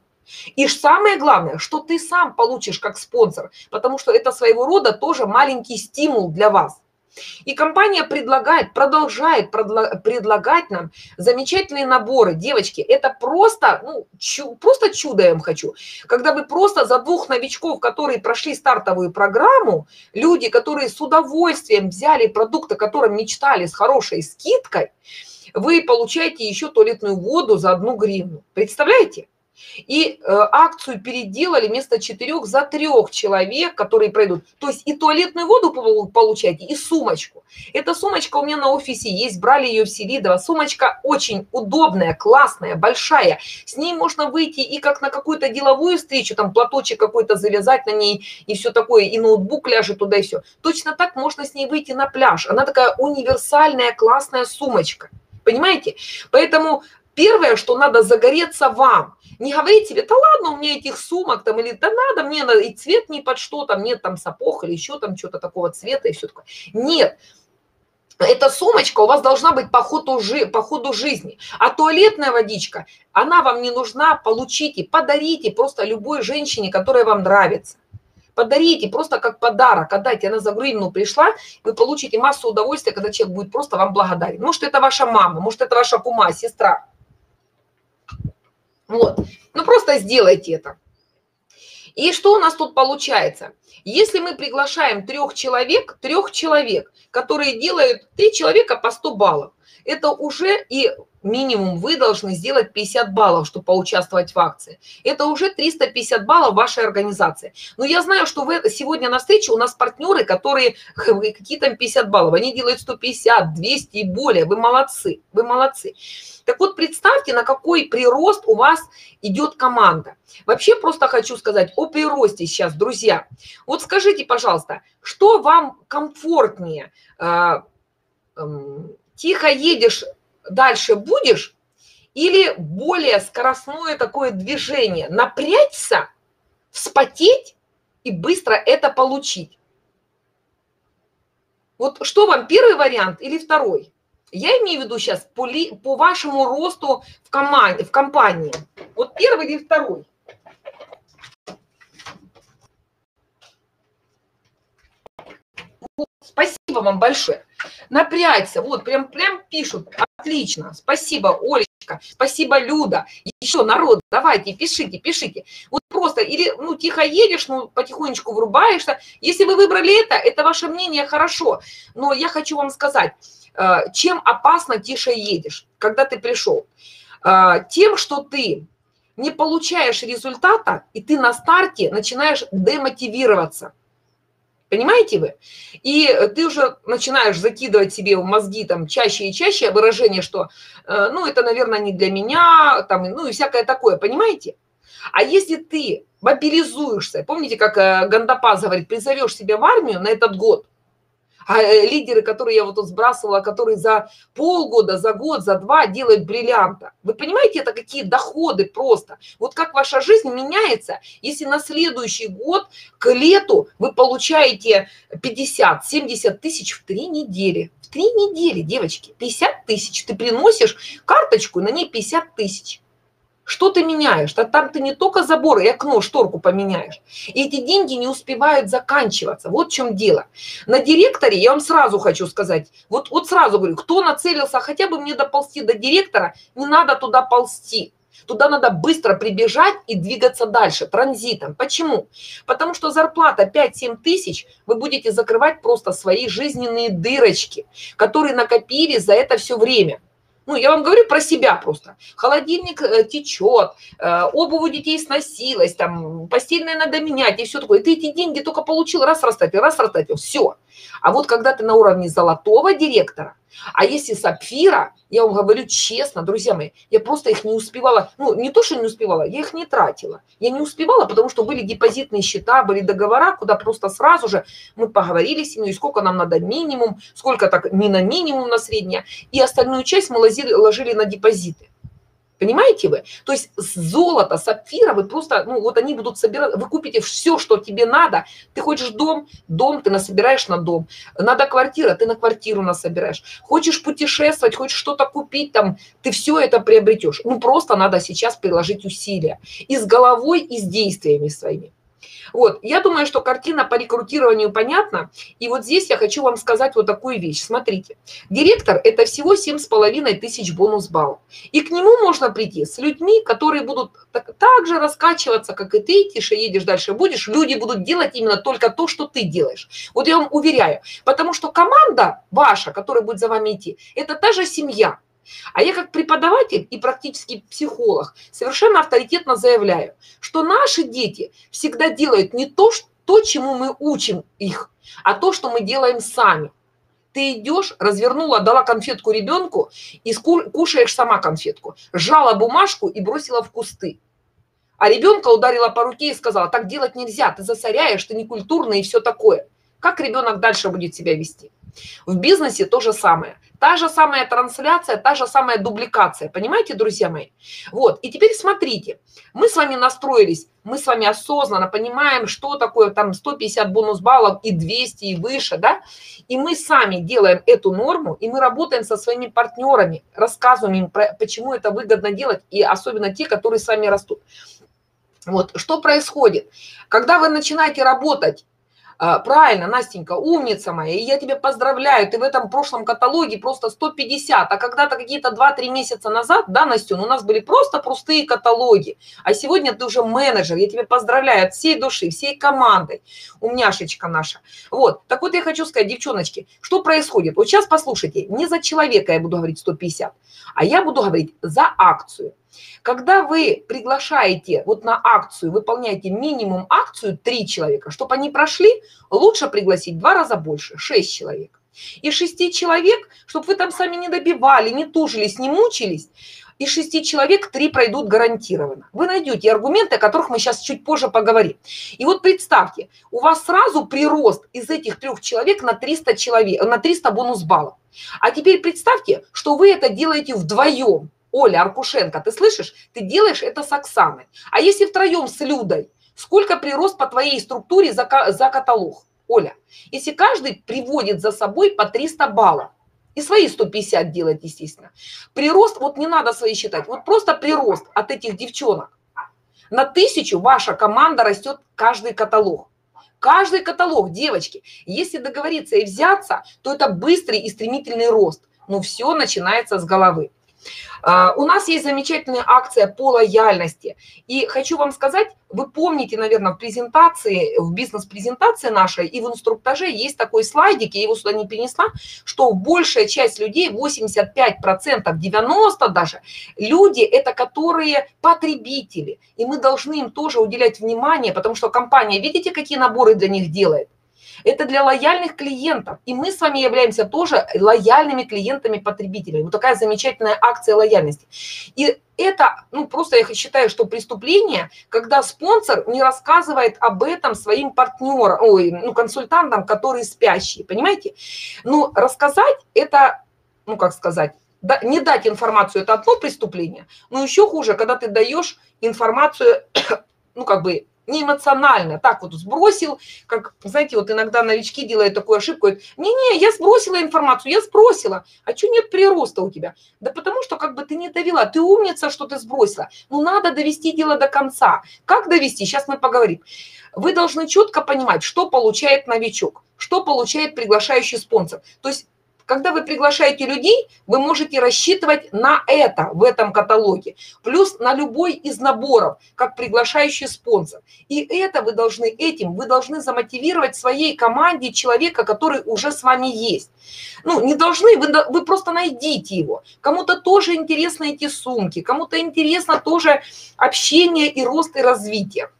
И самое главное, что ты сам получишь как спонсор, потому что это своего рода тоже маленький стимул для вас. И компания предлагает, продолжает предлагать нам замечательные наборы. Девочки, это просто, ну, чу, просто чудо, я вам хочу. Когда вы просто за двух новичков, которые прошли стартовую программу, люди, которые с удовольствием взяли продукты, о котором мечтали, с хорошей скидкой, вы получаете еще туалетную воду за одну гривну. Представляете? И э, акцию переделали вместо четырех за трех человек, которые пройдут. То есть и туалетную воду получаете, и сумочку. Эта сумочка у меня на офисе есть, брали ее в Селидово. Сумочка очень удобная, классная, большая. С ней можно выйти и как на какую-то деловую встречу, там платочек какой-то завязать на ней и все такое, и ноутбук ляжет туда и все. Точно так можно с ней выйти на пляж. Она такая универсальная, классная сумочка. Понимаете? Поэтому... Первое, что надо загореться вам. Не говорить себе, да ладно, у меня этих сумок, там, или да надо, мне надо, и цвет не под что, там нет там сапог или еще там что-то такого цвета и все такое. Нет. Эта сумочка у вас должна быть по ходу, по ходу жизни. А туалетная водичка, она вам не нужна, получите, подарите просто любой женщине, которая вам нравится. Подарите, просто как подарок, отдайте, она за гривну пришла, вы получите массу удовольствия, когда человек будет просто вам благодарен. Может, это ваша мама, может, это ваша кума, сестра. Вот, ну просто сделайте это. И что у нас тут получается? Если мы приглашаем трех человек, трех человек, которые делают три человека по сто баллов, это уже и минимум вы должны сделать пятьдесят баллов, чтобы поучаствовать в акции. Это уже триста пятьдесят баллов вашей организации. Но я знаю, что вы, сегодня на встрече у нас партнеры, которые какие там пятьдесят баллов, они делают сто пятьдесят, двести и более. Вы молодцы, вы молодцы. Так вот, представьте, на какой прирост у вас идет команда. Вообще просто хочу сказать о приросте сейчас, друзья. Вот скажите, пожалуйста, что вам комфортнее? Тихо едешь, дальше будешь? Или более скоростное такое движение? Напрячься, вспотеть и быстро это получить. Вот что вам, первый вариант или второй? Я имею в виду сейчас по, ли, по вашему росту в команде, в компании. Вот первый или второй? Вот, спасибо вам большое. Напрягся. Вот, прям, прям пишут. Отлично. Спасибо, Олечка. Спасибо, Люда. Еще, народ, давайте, пишите, пишите. Вот просто или, ну, тихо едешь, ну, потихонечку врубаешься. Если вы выбрали это, это ваше мнение, хорошо. Но я хочу вам сказать, чем опасно тише едешь, когда ты пришел? Тем, что ты не получаешь результата, и ты на старте начинаешь демотивироваться. Понимаете вы? И ты уже начинаешь закидывать себе в мозги там чаще и чаще выражение, что ну это, наверное, не для меня, там, ну и всякое такое, понимаете? А если ты мобилизуешься, помните, как Гандапас говорит, призовешь себя в армию на этот год, а лидеры, которые я вот тут сбрасывала, которые за полгода, за год, за два делают бриллианта. Вы понимаете, это какие доходы просто. Вот как ваша жизнь меняется, если на следующий год, к лету, вы получаете пятьдесят-семьдесят тысяч в три недели. В три недели, девочки, пятьдесят тысяч. Ты приносишь карточку, на ней пятьдесят тысяч. Что ты меняешь? А там ты не только забор и окно, шторку поменяешь. И эти деньги не успевают заканчиваться. Вот в чем дело. На директоре, я вам сразу хочу сказать, вот, вот сразу говорю, кто нацелился, хотя бы мне доползти до директора, не надо туда ползти. Туда надо быстро прибежать и двигаться дальше, транзитом. Почему? Потому что зарплата пять-семь тысяч, вы будете закрывать просто свои жизненные дырочки, которые накопили за это все время. Ну, я вам говорю про себя просто. Холодильник течет, обувь у детей сносилась, там, постельное надо менять и все такое. И ты эти деньги только получил, раз растратил, раз растратил, все. А вот когда ты на уровне золотого директора, а если сапфира, я вам говорю честно, друзья мои, я просто их не успевала, ну, не то, что не успевала, я их не тратила. Я не успевала, потому что были депозитные счета, были договора, куда просто сразу же мы поговорили с семьей, сколько нам надо минимум, сколько так не на минимум, на среднее, и остальную часть мы ложили на депозиты. Понимаете вы? То есть золото, сапфира, вы просто, ну вот они будут собирать, вы купите все, что тебе надо. Ты хочешь дом, дом ты насобираешь на дом. Надо квартира, ты на квартиру насобираешь. Хочешь путешествовать, хочешь что-то купить, там, ты все это приобретешь. Ну просто надо сейчас приложить усилия. И с головой, и с действиями своими. Вот, я думаю, что картина по рекрутированию понятна. И вот здесь я хочу вам сказать вот такую вещь. Смотрите, директор – это всего семь с половиной тысяч бонус-баллов. И к нему можно прийти с людьми, которые будут так, так же раскачиваться, как и ты, тише едешь, дальше будешь. Люди будут делать именно только то, что ты делаешь. Вот я вам уверяю. Потому что команда ваша, которая будет за вами идти, это та же семья. А я как преподаватель и практически психолог совершенно авторитетно заявляю, что наши дети всегда делают не то, что, чему мы учим их, а то, что мы делаем сами. Ты идешь, развернула, дала конфетку ребенку и кушаешь сама конфетку, сжала бумажку и бросила в кусты. А ребенка ударила по руке и сказала, так делать нельзя, ты засоряешь, ты некультурный и все такое. Как ребенок дальше будет себя вести? В бизнесе то же самое. Та же самая трансляция, та же самая дубликация. Понимаете, друзья мои? Вот. И теперь смотрите. Мы с вами настроились, мы с вами осознанно понимаем, что такое там сто пятьдесят бонус-баллов и двести и выше, да? И мы сами делаем эту норму, и мы работаем со своими партнерами, рассказываем им, про, почему это выгодно делать, и особенно те, которые сами растут. Вот. Что происходит? Когда вы начинаете работать, правильно, Настенька, умница моя, и я тебя поздравляю, ты в этом прошлом каталоге просто сто пятьдесят, а когда-то какие-то два-три месяца назад, да, Настен, у нас были просто простые каталоги, а сегодня ты уже менеджер, я тебя поздравляю от всей души, всей командой, умняшечка наша. Вот, так вот я хочу сказать, девчоночки, что происходит? Вот сейчас послушайте, не за человека я буду говорить сто пятьдесят, а я буду говорить за акцию. Когда вы приглашаете вот на акцию, выполняете минимум акцию три человека, чтобы они прошли, лучше пригласить в два раза больше, шесть человек. И шести человек, чтобы вы там сами не добивали, не тужились, не мучились, и шести человек три пройдут гарантированно. Вы найдете аргументы, о которых мы сейчас чуть позже поговорим. И вот представьте, у вас сразу прирост из этих трех человек на триста человек, на триста бонус-баллов. А теперь представьте, что вы это делаете вдвоем. Оля Аркушенко, ты слышишь? Ты делаешь это с Оксаной. А если втроем с Людой, сколько прирост по твоей структуре за, за каталог? Оля, если каждый приводит за собой по триста баллов, И свои сто пятьдесят делать, естественно. Прирост, вот не надо свои считать, вот просто прирост от этих девчонок. На тысячу ваша команда растет каждый каталог. Каждый каталог, девочки. Если договориться и взяться, то это быстрый и стремительный рост. Но все начинается с головы. У нас есть замечательная акция по лояльности. И хочу вам сказать, вы помните, наверное, в презентации, в бизнес-презентации нашей и в инструктаже есть такой слайдик, я его сюда не перенесла, что большая часть людей, восемьдесят пять процентов, девяносто процентов даже, люди, это которые потребители. И мы должны им тоже уделять внимание, потому что компания, видите, какие наборы для них делает? Это для лояльных клиентов. И мы с вами являемся тоже лояльными клиентами-потребителями. Вот такая замечательная акция лояльности. И это, ну, просто я считаю, что преступление, когда спонсор не рассказывает об этом своим партнерам, ой, ну, консультантам, которые спящие, понимаете? Ну, рассказать это, ну, как сказать, да, не дать информацию – это одно преступление, но еще хуже, когда ты даешь информацию, ну, как бы, не эмоционально, так вот сбросил, как, знаете, вот иногда новички делают такую ошибку, не-не, я сбросила информацию, я сбросила, а что нет прироста у тебя? Да потому что как бы ты не довела, ты умница, что ты сбросила, ну надо довести дело до конца. Как довести? Сейчас мы поговорим. Вы должны четко понимать, что получает новичок, что получает приглашающий спонсор. То есть, когда вы приглашаете людей, вы можете рассчитывать на это в этом каталоге, плюс на любой из наборов, как приглашающий спонсор. И это вы должны этим, вы должны замотивировать своей команде человека, который уже с вами есть. Ну, не должны, вы, вы просто найдите его. Кому-то тоже интересны эти сумки, кому-то интересно тоже общение и рост, и развитие.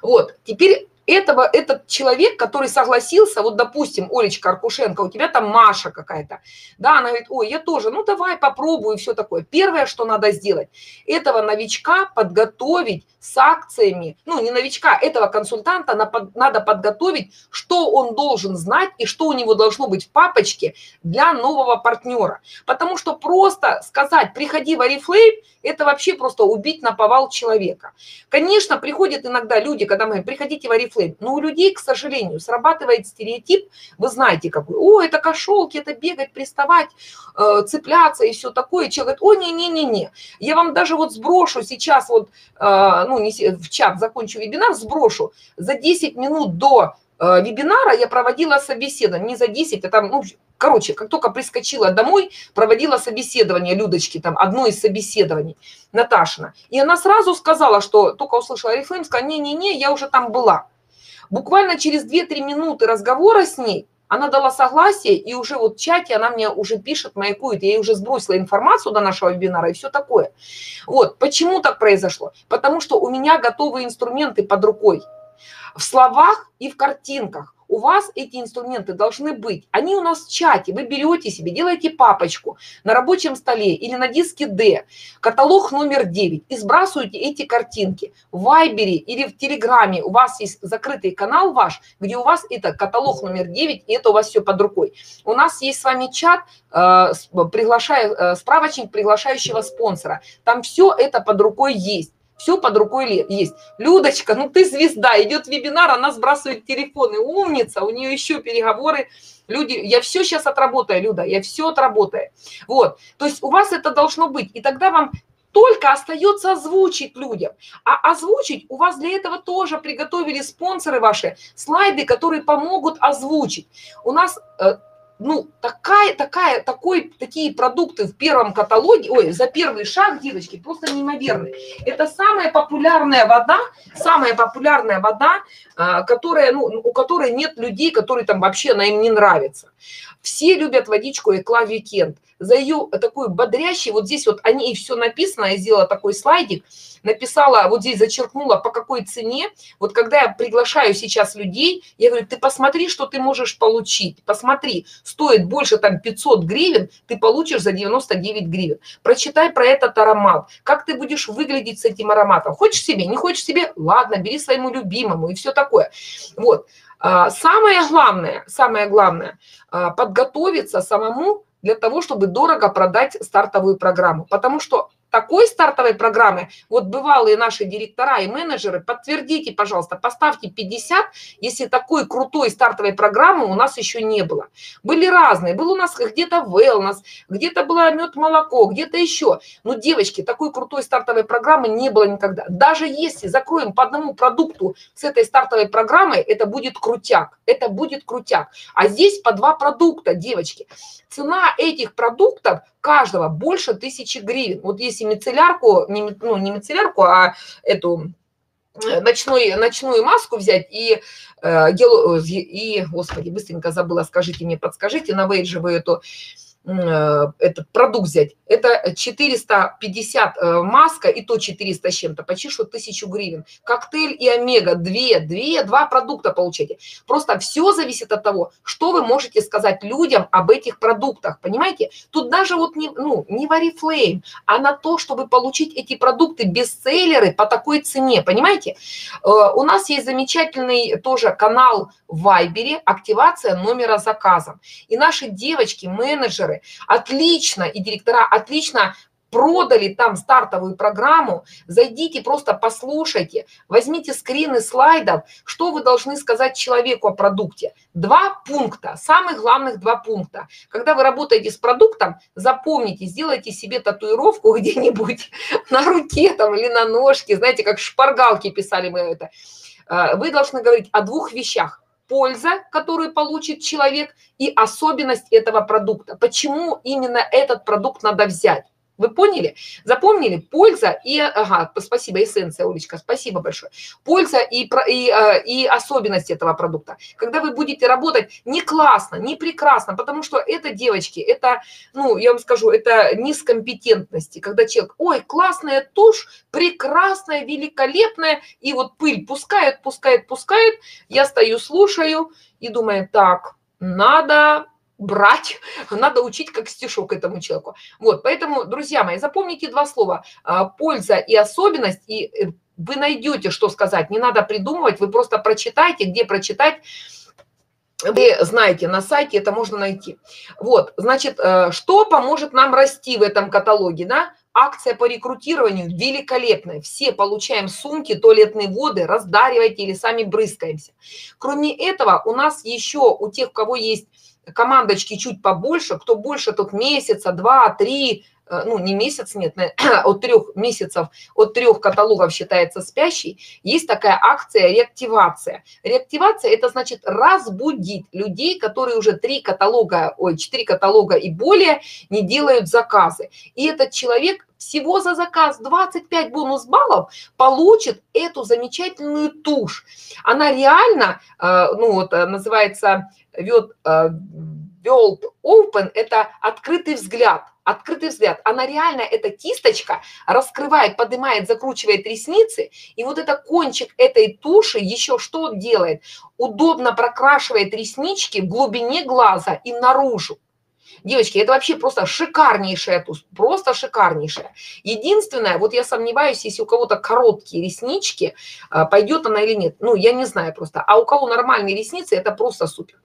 Вот, теперь... Этого, этот человек, который согласился, вот, допустим, Олечка Аркушенко, у тебя там Маша какая-то, да, она говорит, ой, я тоже, ну, давай попробую, и все такое. Первое, что надо сделать, этого новичка подготовить с акциями, ну, не новичка, этого консультанта надо подготовить, что он должен знать и что у него должно быть в папочке для нового партнера. Потому что просто сказать, приходи в Орифлэйм, это вообще просто убить наповал человека. Конечно, приходят иногда люди, когда мы говорим, приходите в Орифлэйм, но у людей, к сожалению, срабатывает стереотип, вы знаете какой, о, это кошелки, это бегать, приставать, цепляться и все такое. Человек говорит, о, не-не-не-не, я вам даже вот сброшу сейчас, вот, ну, в чат закончу вебинар, сброшу, за десять минут до вебинара я проводила собеседование, не за десять, а там, ну, короче, как только прискочила домой, проводила собеседование Людочки, там, одно из собеседований, Наташина. И она сразу сказала, что, только услышала Орифлэйм, сказала, не-не-не, я уже там была. Буквально через две-три минуты разговора с ней она дала согласие, и уже вот в чате она мне уже пишет, маякует, я ей уже сбросила информацию до нашего вебинара и все такое. Вот, почему так произошло? Потому что у меня готовые инструменты под рукой. В словах и в картинках. У вас эти инструменты должны быть. Они у нас в чате. Вы берете себе, делаете папочку на рабочем столе или на диске D, каталог номер девять, и сбрасываете эти картинки. В Вайбере или в Телеграме у вас есть закрытый канал ваш, где у вас это каталог номер девять, и это у вас все под рукой. У нас есть с вами чат, э, приглашая, э, справочник приглашающего спонсора. Там все это под рукой есть. Все под рукой есть. Людочка, ну ты звезда, идет вебинар, она сбрасывает телефоны, умница, у нее еще переговоры. Люди, я все сейчас отработаю, Люда, я все отработаю. Вот, то есть у вас это должно быть, и тогда вам только остается озвучить людям. А озвучить у вас для этого тоже приготовили спонсоры ваши, слайды, которые помогут озвучить. У нас... Ну, такая, такая, такой, такие продукты в первом каталоге, ой, за первый шаг, девочки, просто неимоверные. Это самая популярная вода, самая популярная вода, которая, ну, у которой нет людей, которые там вообще, она им не нравится. Все любят водичку Эклат Уикенд. За ее такой бодрящий, вот здесь вот они и все написано, я сделала такой слайдик, написала, вот здесь зачеркнула, по какой цене. Вот когда я приглашаю сейчас людей, я говорю, ты посмотри, что ты можешь получить, посмотри, стоит больше там пятьсот гривен, ты получишь за девяносто девять гривен. Прочитай про этот аромат, как ты будешь выглядеть с этим ароматом. Хочешь себе, не хочешь себе, ладно, бери своему любимому и все такое. Вот. Самое главное, самое главное, подготовиться самому для того, чтобы дорого продать стартовую программу. Потому что такой стартовой программы, вот бывалые наши директора и менеджеры, подтвердите, пожалуйста, поставьте пятьдесят, если такой крутой стартовой программы у нас еще не было. Были разные, был у нас где-то wellness, где-то было мед-молоко, где-то еще. Но, девочки, такой крутой стартовой программы не было никогда. Даже если закроем по одному продукту с этой стартовой программой, это будет крутяк, это будет крутяк. А здесь по два продукта, девочки. Цена этих продуктов каждого больше тысячи гривен. Вот если мицеллярку, не, ну, не мицеллярку, а эту ночной, ночную маску взять и, э, и, господи, быстренько забыла, скажите мне, подскажите, на вейджевую эту... этот продукт взять, это четыреста пятьдесят маска, и то четыреста с чем-то, почти что тысячу гривен. Коктейль и омега, два продукта получаете. Просто все зависит от того, что вы можете сказать людям об этих продуктах, понимаете? Тут даже вот не, ну, не в Орифлэйм, а на то, чтобы получить эти продукты, бестселлеры по такой цене, понимаете? У нас есть замечательный тоже канал в Вайбере, активация номера заказом. И наши девочки, менеджеры, отлично, и директора отлично продали там стартовую программу. Зайдите, просто послушайте, возьмите скрины слайдов, что вы должны сказать человеку о продукте. Два пункта, самых главных два пункта. Когда вы работаете с продуктом, запомните, сделайте себе татуировку где-нибудь на руке там, или на ножке, знаете, как шпаргалки писали мы это. Вы должны говорить о двух вещах. Польза, которую получит человек, и особенность этого продукта. Почему именно этот продукт надо взять? Вы поняли? Запомнили? Польза и... Ага, спасибо, эссенция, Олечка, спасибо большое. Польза и, и, и особенность этого продукта. Когда вы будете работать не классно, не прекрасно, потому что это, девочки, это, ну, я вам скажу, это низ компетентности. Когда человек, ой, классная тушь, прекрасная, великолепная, и вот пыль пускает, пускает, пускает. Я стою, слушаю и думаю, так, надо... брать, надо учить как стишок этому человеку. Вот, поэтому, друзья мои, запомните два слова. Польза и особенность, и вы найдете, что сказать. Не надо придумывать, вы просто прочитайте, где прочитать. Вы знаете, на сайте это можно найти. Вот, значит, что поможет нам расти в этом каталоге, да? Акция по рекрутированию великолепная. Все получаем сумки, туалетные воды, раздаривайте или сами брызгаемся. Кроме этого, у нас еще, у тех, у кого есть командочки чуть побольше, кто больше, тот месяца, два, три, ну, не месяц, нет, от трех месяцев, от трех каталогов считается спящий, есть такая акция реактивация. Реактивация – это значит разбудить людей, которые уже три каталога, ой, четыре каталога и более не делают заказы. И этот человек всего за заказ двадцать пять бонус-баллов получит эту замечательную тушь. Она реально, ну, вот, называется Veubled open, это открытый взгляд. Открытый взгляд. Она реально, эта кисточка, раскрывает, поднимает, закручивает ресницы. И вот этот кончик этой туши еще что делает? Удобно прокрашивает реснички в глубине глаза и наружу. Девочки, это вообще просто шикарнейшая тушь, просто шикарнейшая. Единственное, вот я сомневаюсь, если у кого-то короткие реснички, пойдет она или нет. Ну, я не знаю просто. А у кого нормальные ресницы, это просто супер.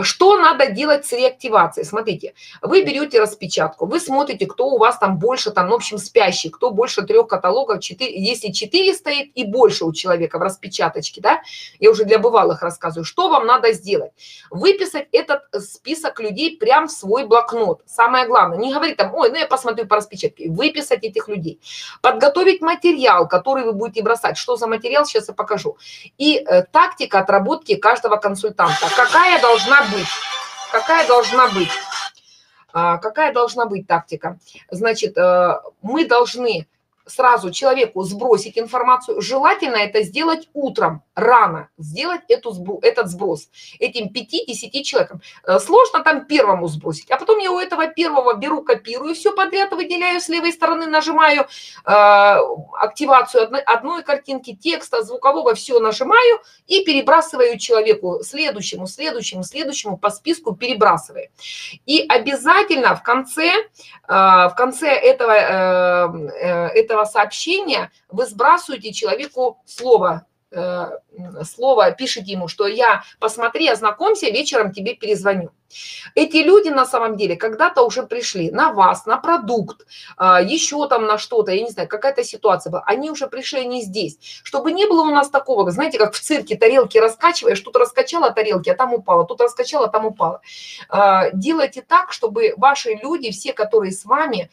Что надо делать с реактивацией? Смотрите, вы берете распечатку, вы смотрите, кто у вас там больше, там, в общем, спящий, кто больше трех каталогов, четыре, если четыре стоит и больше у человека в распечаточке, да, я уже для бывалых рассказываю, что вам надо сделать? Выписать этот список людей прям в свой блокнот. Самое главное, не говорить там, ой, ну я посмотрю по распечатке, выписать этих людей, подготовить материал, который вы будете бросать. Что за материал, сейчас я покажу. И э, тактика отработки каждого консультанта. Какая должна быть? Какая должна быть? А, какая должна быть тактика? Значит, э, мы должны сразу человеку сбросить информацию. Желательно это сделать утром, рано, сделать эту сбру, этот сброс этим пяти-десяти человекам. Сложно там первому сбросить, а потом я у этого первого беру, копирую, все подряд выделяю с левой стороны, нажимаю э, активацию одной, одной картинки, текста, звукового, все нажимаю и перебрасываю человеку следующему, следующему, следующему по списку перебрасываю. И обязательно в конце, э, в конце этого, э, э, этого сообщения вы сбрасываете человеку слово слово, пишет ему, что я посмотри, ознакомься, вечером тебе перезвоню. Эти люди на самом деле когда-то уже пришли на вас, на продукт, еще там на что-то, я не знаю, какая-то ситуация была. Они уже пришли, они здесь. Чтобы не было у нас такого, знаете, как в цирке тарелки раскачиваешь, тут раскачала тарелки, а там упала, тут раскачала, а там упала. Делайте так, чтобы ваши люди, все, которые с вами,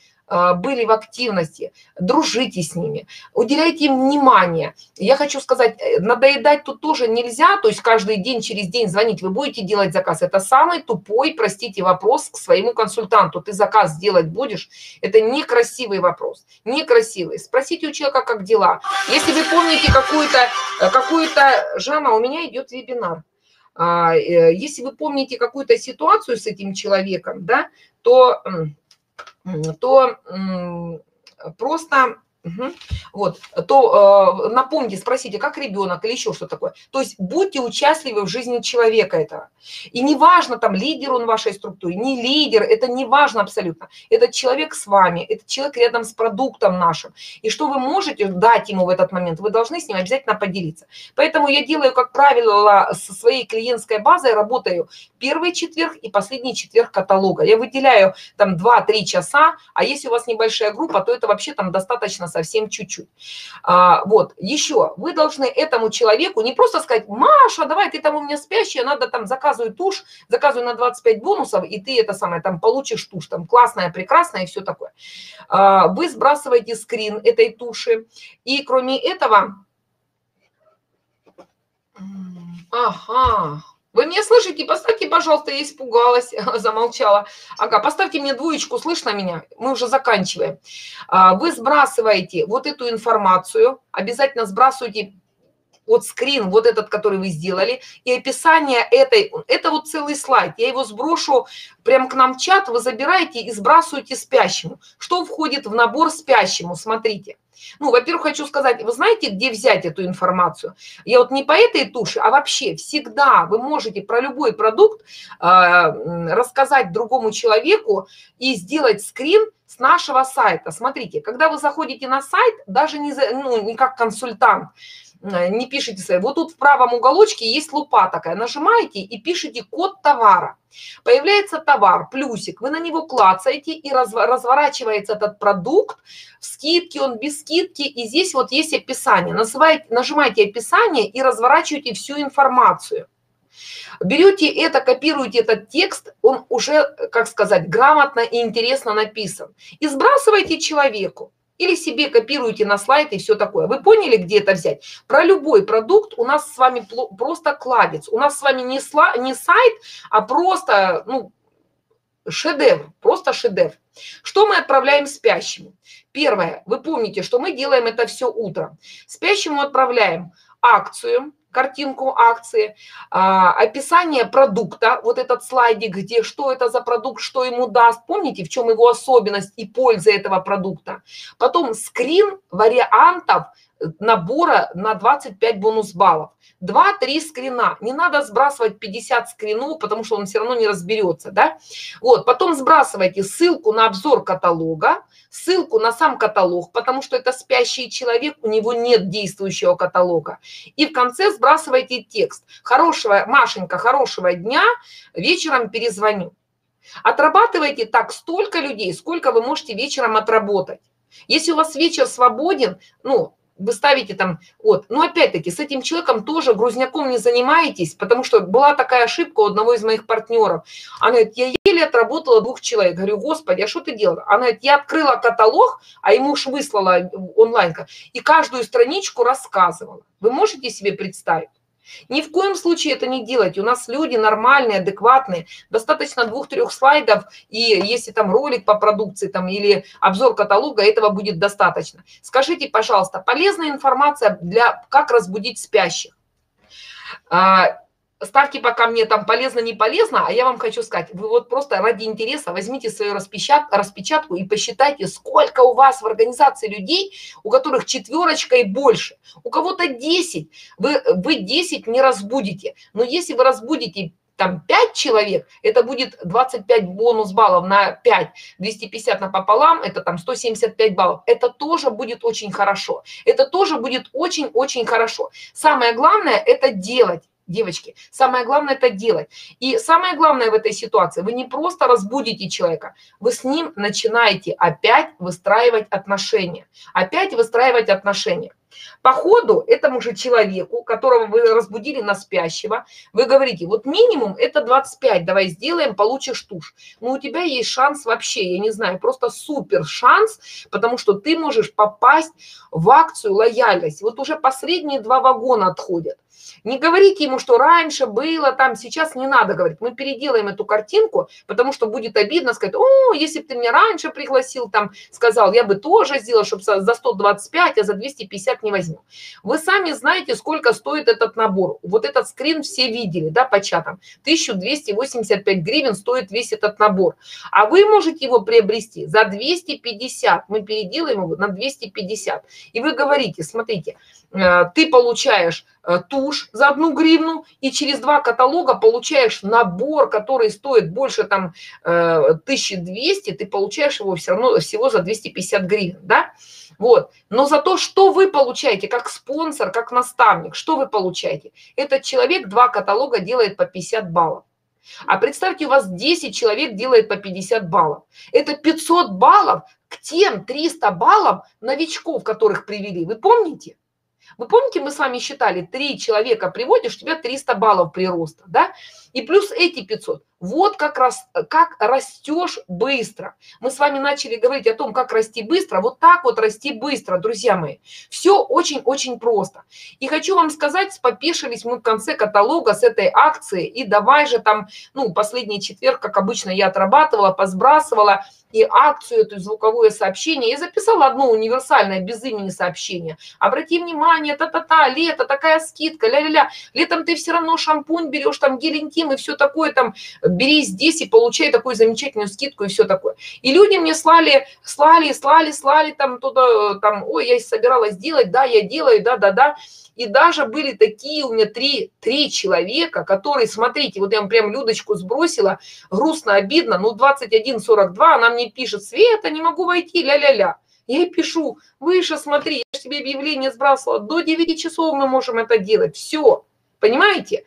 были в активности, дружите с ними, уделяйте им внимание. Я хочу сказать, надоедать тут тоже нельзя, то есть каждый день, через день звонить, вы будете делать заказ. Это самый тупой, простите, вопрос к своему консультанту. Ты заказ делать будешь? Это некрасивый вопрос, некрасивый. Спросите у человека, как дела. Если вы помните какую-то, какую-то... Жанна, у меня идет вебинар. Если вы помните какую-то ситуацию с этим человеком, да, то... то просто угу, вот, то э, напомните, спросите, как ребенок или еще что такое. То есть будьте участливы в жизни человека этого. И не важно, там, лидер он в вашей структуре, не лидер, это не важно абсолютно. Этот человек с вами, этот человек рядом с продуктом нашим. И что вы можете дать ему в этот момент, вы должны с ним обязательно поделиться. Поэтому я делаю, как правило, со своей клиентской базой, работаю первый четверг и последний четверг каталога. Я выделяю там два-три часа, а если у вас небольшая группа, то это вообще там достаточно совсем чуть-чуть. А, вот, еще, вы должны этому человеку не просто сказать: Маша, давай, ты там у меня спящая, надо там заказывай тушь, заказывай на двадцать пять бонусов, и ты это самое, там получишь тушь, там классная, прекрасная и все такое. А, вы сбрасываете скрин этой туши, и кроме этого... Ага... Вы меня слышите? Поставьте, пожалуйста, я испугалась, замолчала. Ага, поставьте мне двоечку, слышно меня? Мы уже заканчиваем. Вы сбрасываете вот эту информацию, обязательно сбрасывайте вот скрин, вот этот, который вы сделали, и описание этой, это вот целый слайд, я его сброшу прям к нам в чат, вы забираете и сбрасываете спящему. Что входит в набор спящему, смотрите. Ну, во-первых, хочу сказать, вы знаете, где взять эту информацию? Я вот не по этой туше, а вообще всегда вы можете про любой продукт э, рассказать другому человеку и сделать скрин с нашего сайта. Смотрите, когда вы заходите на сайт, даже не, за, ну, не как консультант, не пишите свои. Вот тут в правом уголочке есть лупа такая. Нажимаете и пишите код товара. Появляется товар, плюсик. Вы на него клацаете, и разворачивается этот продукт. В скидке он, без скидки. И здесь вот есть описание. Нажимаете описание и разворачиваете всю информацию. Берете это, копируете этот текст, он уже, как сказать, грамотно и интересно написан. И сбрасываете человеку. Или себе копируете на слайд и все такое. Вы поняли, где это взять? Про любой продукт у нас с вами просто кладец. У нас с вами не, сла, не сайт, а просто ну, шедевр. Просто шедевр. Что мы отправляем спящему? Первое. Вы помните, что мы делаем это все утром. Спящему отправляем акцию, картинку акции, описание продукта, вот этот слайдик, где что это за продукт, что ему даст, помните, в чем его особенность и польза этого продукта. Потом скрин вариантов набора на двадцать пять бонус баллов. два-три скрина. Не надо сбрасывать пятьдесят скринов, потому что он все равно не разберется. Да? Вот. Потом сбрасывайте ссылку на обзор каталога, ссылку на сам каталог, потому что это спящий человек, у него нет действующего каталога. И в конце сбрасывайте текст. Хорошего, Машенька, хорошего дня, вечером перезвоню. Отрабатывайте так столько людей, сколько вы можете вечером отработать. Если у вас вечер свободен, ну, вы ставите там, вот, но опять-таки с этим человеком тоже грузняком не занимаетесь, потому что была такая ошибка у одного из моих партнеров. Она говорит, я еле отработала двух человек. Говорю, господи, а что ты делала? Она говорит, я открыла каталог, а ему уж выслала онлайн, и каждую страничку рассказывала. Вы можете себе представить? Ни в коем случае это не делать. У нас люди нормальные, адекватные. Достаточно двух-трех слайдов, и если там ролик по продукции там, или обзор каталога, этого будет достаточно. Скажите, пожалуйста, полезная информация для как разбудить спящих? Ставьте пока мне там полезно, не полезно, а я вам хочу сказать, вы вот просто ради интереса возьмите свою распечатку и посчитайте, сколько у вас в организации людей, у которых четверочка и больше. У кого-то десять, вы, вы десять не разбудите, но если вы разбудите там пять человек, это будет двадцать пять бонус баллов на пять, двести пятьдесят напополам, это там сто семьдесят пять баллов. Это тоже будет очень хорошо. Это тоже будет очень-очень хорошо. Самое главное – это делать. Девочки, самое главное это делать. И самое главное в этой ситуации, вы не просто разбудите человека, вы с ним начинаете опять выстраивать отношения. Опять выстраивать отношения. По ходу этому же человеку, которого вы разбудили на спящего, вы говорите, вот минимум это двадцать пять, давай сделаем, получишь тушь. Но у тебя есть шанс вообще, я не знаю, просто супер шанс, потому что ты можешь попасть в акцию лояльность. Вот уже последние два вагона отходят. Не говорите ему, что раньше было, там сейчас не надо говорить. Мы переделаем эту картинку, потому что будет обидно сказать, о, если бы ты меня раньше пригласил, там, сказал, я бы тоже сделал, чтобы за сто двадцать пять, а за двести пятьдесят не возьму. Вы сами знаете, сколько стоит этот набор. Вот этот скрин все видели, да, по чатам. тысяча двести восемьдесят пять гривен стоит весь этот набор. А вы можете его приобрести за двести пятьдесят. Мы переделаем его на двести пятьдесят. И вы говорите, смотрите, ты получаешь тушь за одну гривну, и через два каталога получаешь набор, который стоит больше там тысячи двухсот, ты получаешь его все равно всего за двести пятьдесят гривен, да? Вот. Но за то, что вы получаете как спонсор, как наставник, что вы получаете? Этот человек два каталога делает по пятьдесят баллов. А представьте, у вас десять человек делает по пятьдесят баллов. Это пятьсот баллов к тем триста баллов новичков, которых привели. Вы помните? Вы помните, мы с вами считали, три человека приводишь, у тебя триста баллов прироста, да? И плюс эти пятьсот. Вот как, раз, как растешь быстро. Мы с вами начали говорить о том, как расти быстро. Вот так вот расти быстро, друзья мои. Все очень-очень просто. И хочу вам сказать, спопешились мы в конце каталога с этой акции. И давай же там, ну, последний четверг, как обычно, я отрабатывала, посбрасывала и акцию, то есть звуковое сообщение. Я записала одно универсальное, без имени сообщение. Обрати внимание, та-та-та, лето, такая скидка, ля-ля-ля. Летом ты все равно шампунь берешь, там гель интим и все такое, там, бери здесь и получай такую замечательную скидку и все такое. И люди мне слали, слали, слали, слали, там, туда, там, ой, я собиралась делать, да, я делаю, да, да, да. И даже были такие у меня три, три человека, которые, смотрите, вот я вам прям Людочку сбросила, грустно, обидно, ну, двадцать один сорок два, она мне пишет, Света, не могу войти, ля-ля-ля. Я ей пишу, выше смотри, я же тебе объявление сбрасывала, до девяти часов мы можем это делать, все. Понимаете?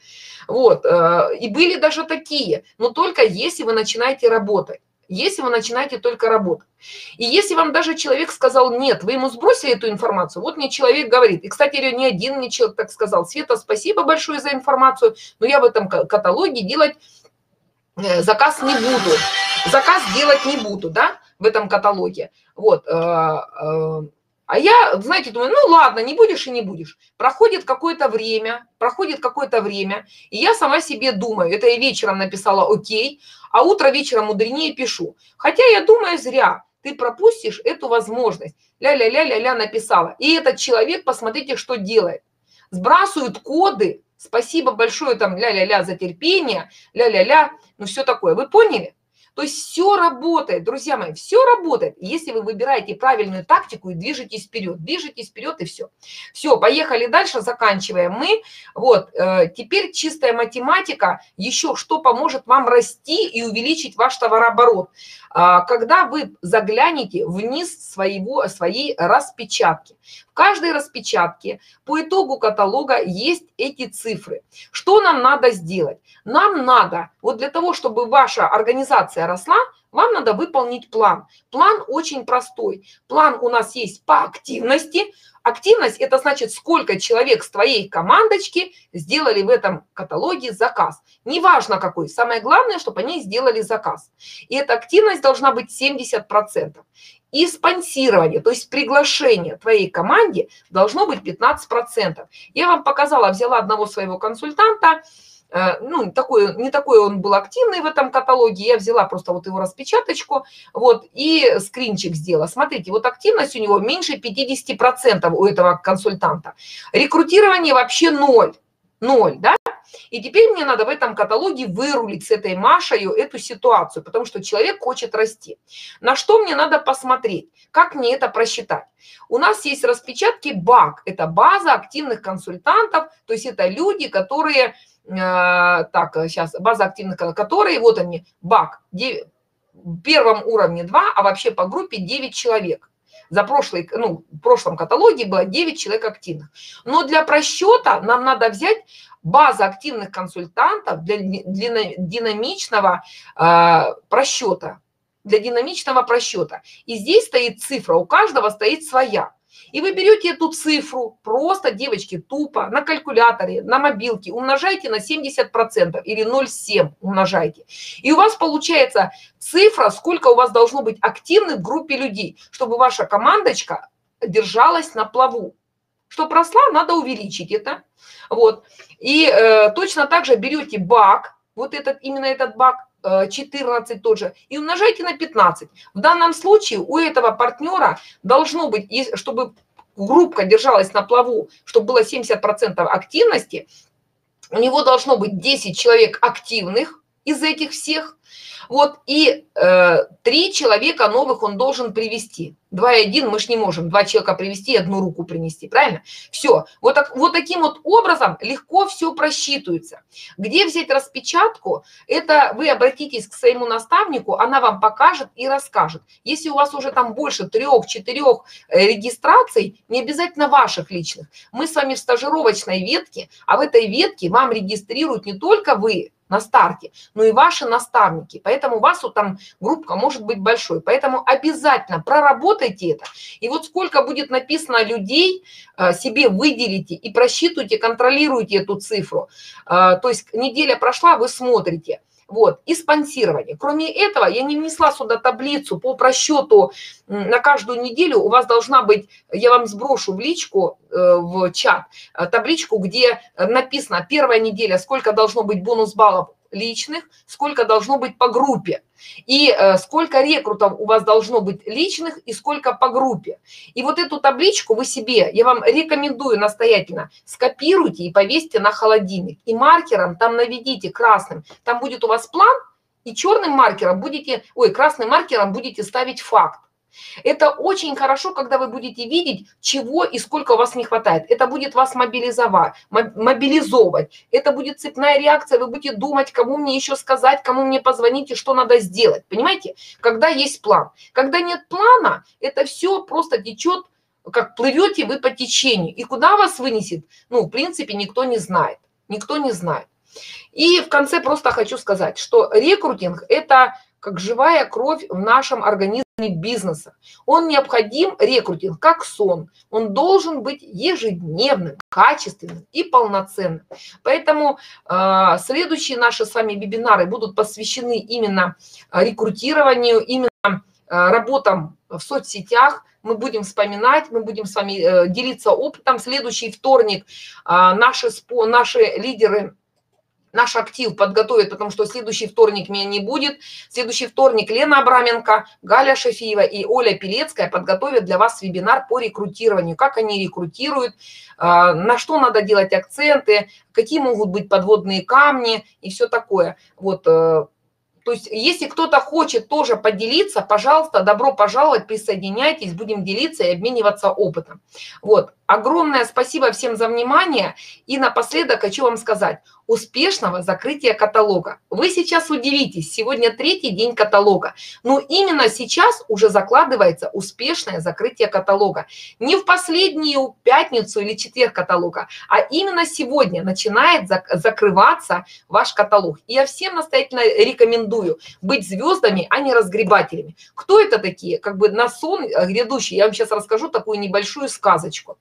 Вот. И были даже такие, но только если вы начинаете работать. Если вы начинаете только работать. И если вам даже человек сказал нет, вы ему сбросили эту информацию, вот мне человек говорит, и, кстати, не один мне человек так сказал, Света, спасибо большое за информацию, но я в этом каталоге делать заказ не буду. Заказ делать не буду, да, в этом каталоге. Вот. А я, знаете, думаю, ну ладно, не будешь и не будешь. Проходит какое-то время, проходит какое-то время, и я сама себе думаю, это я вечером написала «Окей», а утро вечером мудренее пишу. Хотя я думаю, зря, ты пропустишь эту возможность. Ля-ля-ля-ля-ля написала. И этот человек, посмотрите, что делает. Сбрасывают коды, спасибо большое там ля-ля-ля за терпение, ля-ля-ля, ну все такое. Вы поняли? То есть все работает, друзья мои, все работает, если вы выбираете правильную тактику и движетесь вперед, движетесь вперед и все. Все, поехали дальше, заканчиваем мы. Вот, теперь чистая математика, еще что поможет вам расти и увеличить ваш товарооборот. Когда вы заглянете вниз своего, своей распечатки. В каждой распечатке по итогу каталога есть эти цифры. Что нам надо сделать? Нам надо, вот для того, чтобы ваша организация росла, вам надо выполнить план. План очень простой. План у нас есть по активности. Активность – это значит, сколько человек с твоей командочки сделали в этом каталоге заказ. Неважно какой. Самое главное, чтобы они сделали заказ. И эта активность должна быть семьдесят процентов. И спонсирование, то есть приглашение твоей команде должно быть пятнадцать процентов. Я вам показала, взяла одного своего консультанта. Ну, такой, не такой он был активный в этом каталоге, я взяла просто вот его распечаточку, вот, и скринчик сделала. Смотрите, вот активность у него меньше пятидесяти процентов у этого консультанта. Рекрутирование вообще ноль, ноль, да? И теперь мне надо в этом каталоге вырулить с этой Машей эту ситуацию, потому что человек хочет расти. На что мне надо посмотреть? Как мне это просчитать? У нас есть распечатки БАК, это база активных консультантов, то есть это люди, которые так, сейчас, база активных, которые, вот они, бак, в первом уровне два, а вообще по группе девять человек. За прошлый, ну, в прошлом каталоге было девять человек активных. Но для просчета нам надо взять базу активных консультантов для, для динамичного э, просчета. Для динамичного просчета. И здесь стоит цифра, у каждого стоит своя. И вы берете эту цифру, просто, девочки, тупо, на калькуляторе, на мобилке, умножайте на семьдесят процентов или ноль целых семь десятых умножайте. И у вас получается цифра, сколько у вас должно быть активных в группе людей, чтобы ваша командочка держалась на плаву. Что росла, надо увеличить это. Вот. И э, точно так же берете бак, вот этот, именно этот бак, четырнадцать тот же, и умножайте на пятнадцать. В данном случае у этого партнера должно быть, чтобы группа держалась на плаву, чтобы было семьдесят процентов активности, у него должно быть десять человек активных из этих всех, вот, и э, три человека новых он должен привести. два и один мы ж не можем, два человека привести и одну руку принести, правильно? Все, вот, так, вот таким вот образом легко все просчитывается. Где взять распечатку, это вы обратитесь к своему наставнику, она вам покажет и расскажет. Если у вас уже там больше трех-четырех регистраций, не обязательно ваших личных, мы с вами в стажировочной ветке, а в этой ветке вам регистрируют не только вы на старте, но и ваши наставники. Поэтому у вас вот там группа может быть большой. Поэтому обязательно проработайте это. И вот сколько будет написано людей, себе выделите и просчитывайте, контролируйте эту цифру. То есть неделя прошла, вы смотрите. Вот. И спонсирование. Кроме этого, я не внесла сюда таблицу по просчету на каждую неделю. У вас должна быть, я вам сброшу в личку, в чат, табличку, где написано первая неделя, сколько должно быть бонус баллов личных, сколько должно быть по группе, и сколько рекрутов у вас должно быть личных, и сколько по группе. И вот эту табличку вы себе, я вам рекомендую настоятельно, скопируйте и повесьте на холодильник. И маркером там наведите красным, там будет у вас план, и черным маркером будете, ой, красным маркером будете ставить факт. Это очень хорошо, когда вы будете видеть, чего и сколько у вас не хватает. Это будет вас мобилизовать, мобилизовать. Это будет цепная реакция, вы будете думать, кому мне еще сказать, кому мне позвонить и что надо сделать. Понимаете? Когда есть план. Когда нет плана, это все просто течет, как плывете вы по течению. И куда вас вынесет, ну, в принципе, никто не знает. Никто не знает. И в конце просто хочу сказать, что рекрутинг – это как живая кровь в нашем организме бизнеса. Он необходим, рекрутинг, как сон. Он должен быть ежедневным, качественным и полноценным. Поэтому э, следующие наши с вами вебинары будут посвящены именно рекрутированию, именно э, работам в соцсетях. Мы будем вспоминать, мы будем с вами э, делиться опытом. Следующий вторник э, наши, спо, наши лидеры... Наш актив подготовит, потому что следующий вторник меня не будет. Следующий вторник Лена Абраменко, Галя Шафиева и Оля Пилецкая подготовят для вас вебинар по рекрутированию. Как они рекрутируют, на что надо делать акценты, какие могут быть подводные камни и все такое. Вот. То есть, если кто-то хочет тоже поделиться, пожалуйста, добро пожаловать, присоединяйтесь, будем делиться и обмениваться опытом. Вот. Огромное спасибо всем за внимание. И напоследок хочу вам сказать, успешного закрытия каталога. Вы сейчас удивитесь, сегодня третий день каталога. Но именно сейчас уже закладывается успешное закрытие каталога. Не в последнюю пятницу или четверг каталога, а именно сегодня начинает закрываться ваш каталог. И я всем настоятельно рекомендую быть звездами, а не разгребателями. Кто это такие? Как бы на сон грядущий. Я вам сейчас расскажу такую небольшую сказочку.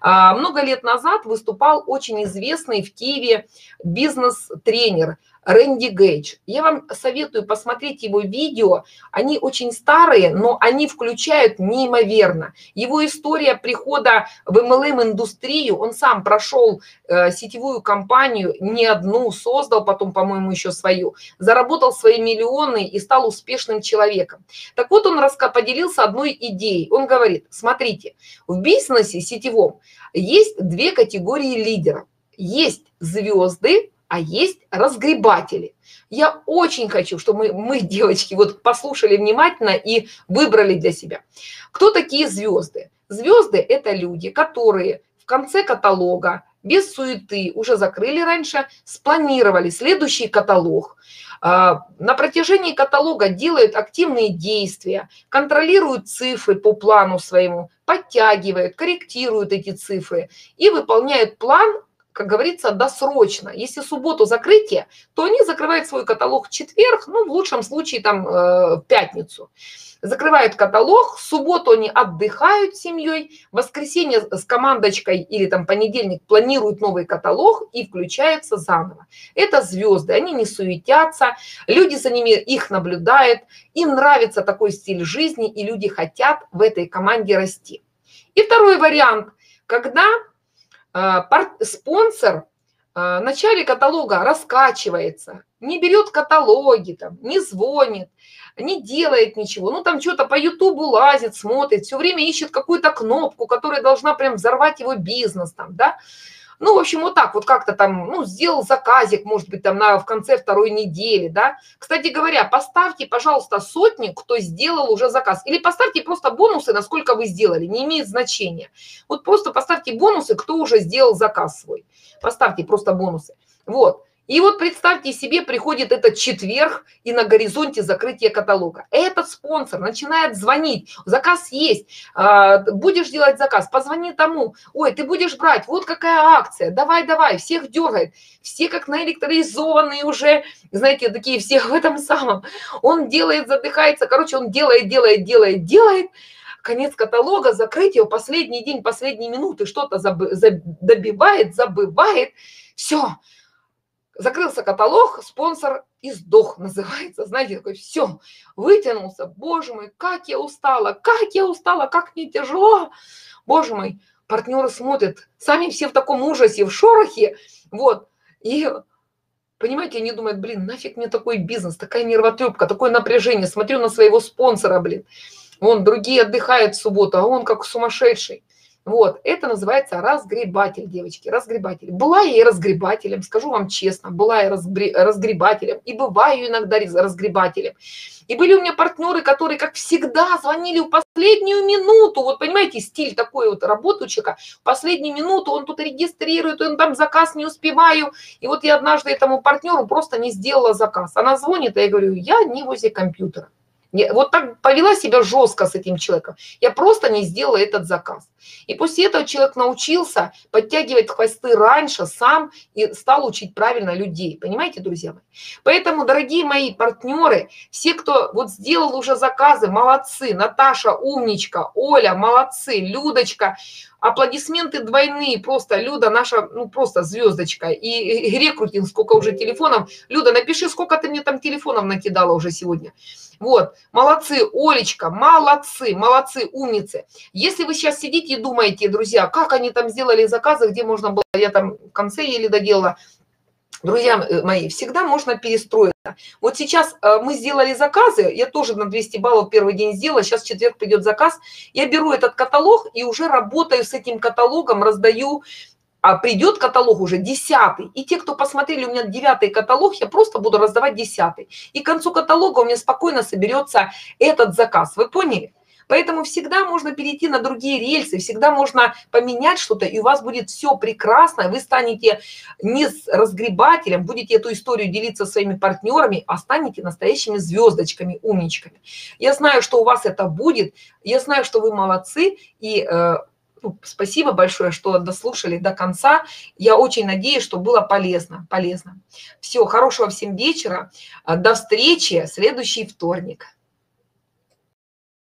Много лет назад выступал очень известный в Киеве бизнес-тренер Рэнди Гейдж. Я вам советую посмотреть его видео. Они очень старые, но они включают неимоверно. Его история прихода в эм эл эм-индустрию, он сам прошел э, сетевую компанию, не одну, создал потом, по-моему, еще свою, заработал свои миллионы и стал успешным человеком. Так вот, он поделился одной идеей. Он говорит, смотрите, в бизнесе сетевом есть две категории лидеров. Есть звезды, а есть разгребатели. Я очень хочу, чтобы мы, мы, девочки, вот послушали внимательно и выбрали для себя. Кто такие звезды? Звезды – это люди, которые в конце каталога без суеты, уже закрыли раньше, спланировали следующий каталог. На протяжении каталога делают активные действия, контролируют цифры по плану своему, подтягивают, корректируют эти цифры и выполняют план, как говорится, досрочно. Если субботу закрытие, то они закрывают свой каталог в четверг, ну, в лучшем случае, там, в пятницу. Закрывают каталог, в субботу они отдыхают с семьей, в воскресенье с командочкой или там понедельник планируют новый каталог и включаются заново. Это звезды, они не суетятся, люди за ними их наблюдают, им нравится такой стиль жизни, и люди хотят в этой команде расти. И второй вариант, когда... спонсор в начале каталога раскачивается, не берет каталоги, там, не звонит, не делает ничего. Ну, там что-то по Ютубу лазит, смотрит, все время ищет какую-то кнопку, которая должна прям взорвать его бизнес. Там, да? Ну, в общем, вот так вот как-то там, ну, сделал заказик, может быть, там на, в конце второй недели, да. Кстати говоря, поставьте, пожалуйста, сотни, кто сделал уже заказ. Или поставьте просто бонусы, насколько вы сделали, не имеет значения. Вот просто поставьте бонусы, кто уже сделал заказ свой. Поставьте просто бонусы. Вот. И вот представьте себе, приходит этот четверг, и на горизонте закрытие каталога. Этот спонсор начинает звонить, заказ есть, будешь делать заказ, позвони тому, ой, ты будешь брать, вот какая акция, давай, давай, всех дергает, все как наэлектризованные уже, знаете, такие все в этом самом. Он делает, задыхается, короче, он делает, делает, делает, делает. Конец каталога, закрытие, последний день, последние минуты, что-то добивает, забывает, все. Закрылся каталог, спонсор и сдох, называется. Знаете, такой, все, вытянулся. Боже мой, как я устала, как я устала, как мне тяжело. Боже мой, партнеры смотрят, сами все в таком ужасе, в шорохе. Вот, и, понимаете, они думают, блин, нафиг мне такой бизнес, такая нервотрепка, такое напряжение. Смотрю на своего спонсора, блин. Вон, другие отдыхают в субботу, а он как сумасшедший. Вот, это называется разгребатель, девочки, разгребатель. Была я и разгребателем, скажу вам честно, была я разгребателем, и бываю иногда разгребателем. И были у меня партнеры, которые, как всегда, звонили в последнюю минуту. Вот, понимаете, стиль такой вот работучика. В последнюю минуту он тут регистрирует, он там заказ не успеваю. И вот я однажды этому партнеру просто не сделала заказ. Она звонит, а я говорю, я не возле компьютера. Вот так повела себя жестко с этим человеком. Я просто не сделала этот заказ. И после этого человек научился подтягивать хвосты раньше сам и стал учить правильно людей. Понимаете, друзья мои? Поэтому, дорогие мои партнеры, все, кто вот сделал уже заказы, молодцы. Наташа, умничка. Оля, молодцы. Людочка. Аплодисменты двойные. Просто Люда наша, ну просто звездочка. И рекрутинг, сколько уже телефонов. Люда, напиши, сколько ты мне там телефонов накидала уже сегодня. Вот, молодцы, Олечка, молодцы, молодцы, умницы. Если вы сейчас сидите и думаете, друзья, как они там сделали заказы, где можно было, я там в конце еле доделала. Друзья мои, всегда можно перестроиться. Вот сейчас мы сделали заказы, я тоже на двести баллов первый день сделала, сейчас в четверг придет заказ. Я беру этот каталог и уже работаю с этим каталогом, раздаю... А придет каталог уже десятый. И те, кто посмотрели, у меня девятый каталог, я просто буду раздавать десятый. И к концу каталога у меня спокойно соберется этот заказ. Вы поняли? Поэтому всегда можно перейти на другие рельсы, всегда можно поменять что-то, и у вас будет все прекрасно. Вы станете не разгребателем, будете эту историю делиться со своими партнерами, а станете настоящими звездочками, умничками. Я знаю, что у вас это будет. Я знаю, что вы молодцы. И... спасибо большое, что дослушали до конца. Я очень надеюсь, что было полезно. полезно. Все, хорошего всем вечера. До встречи в следующий вторник.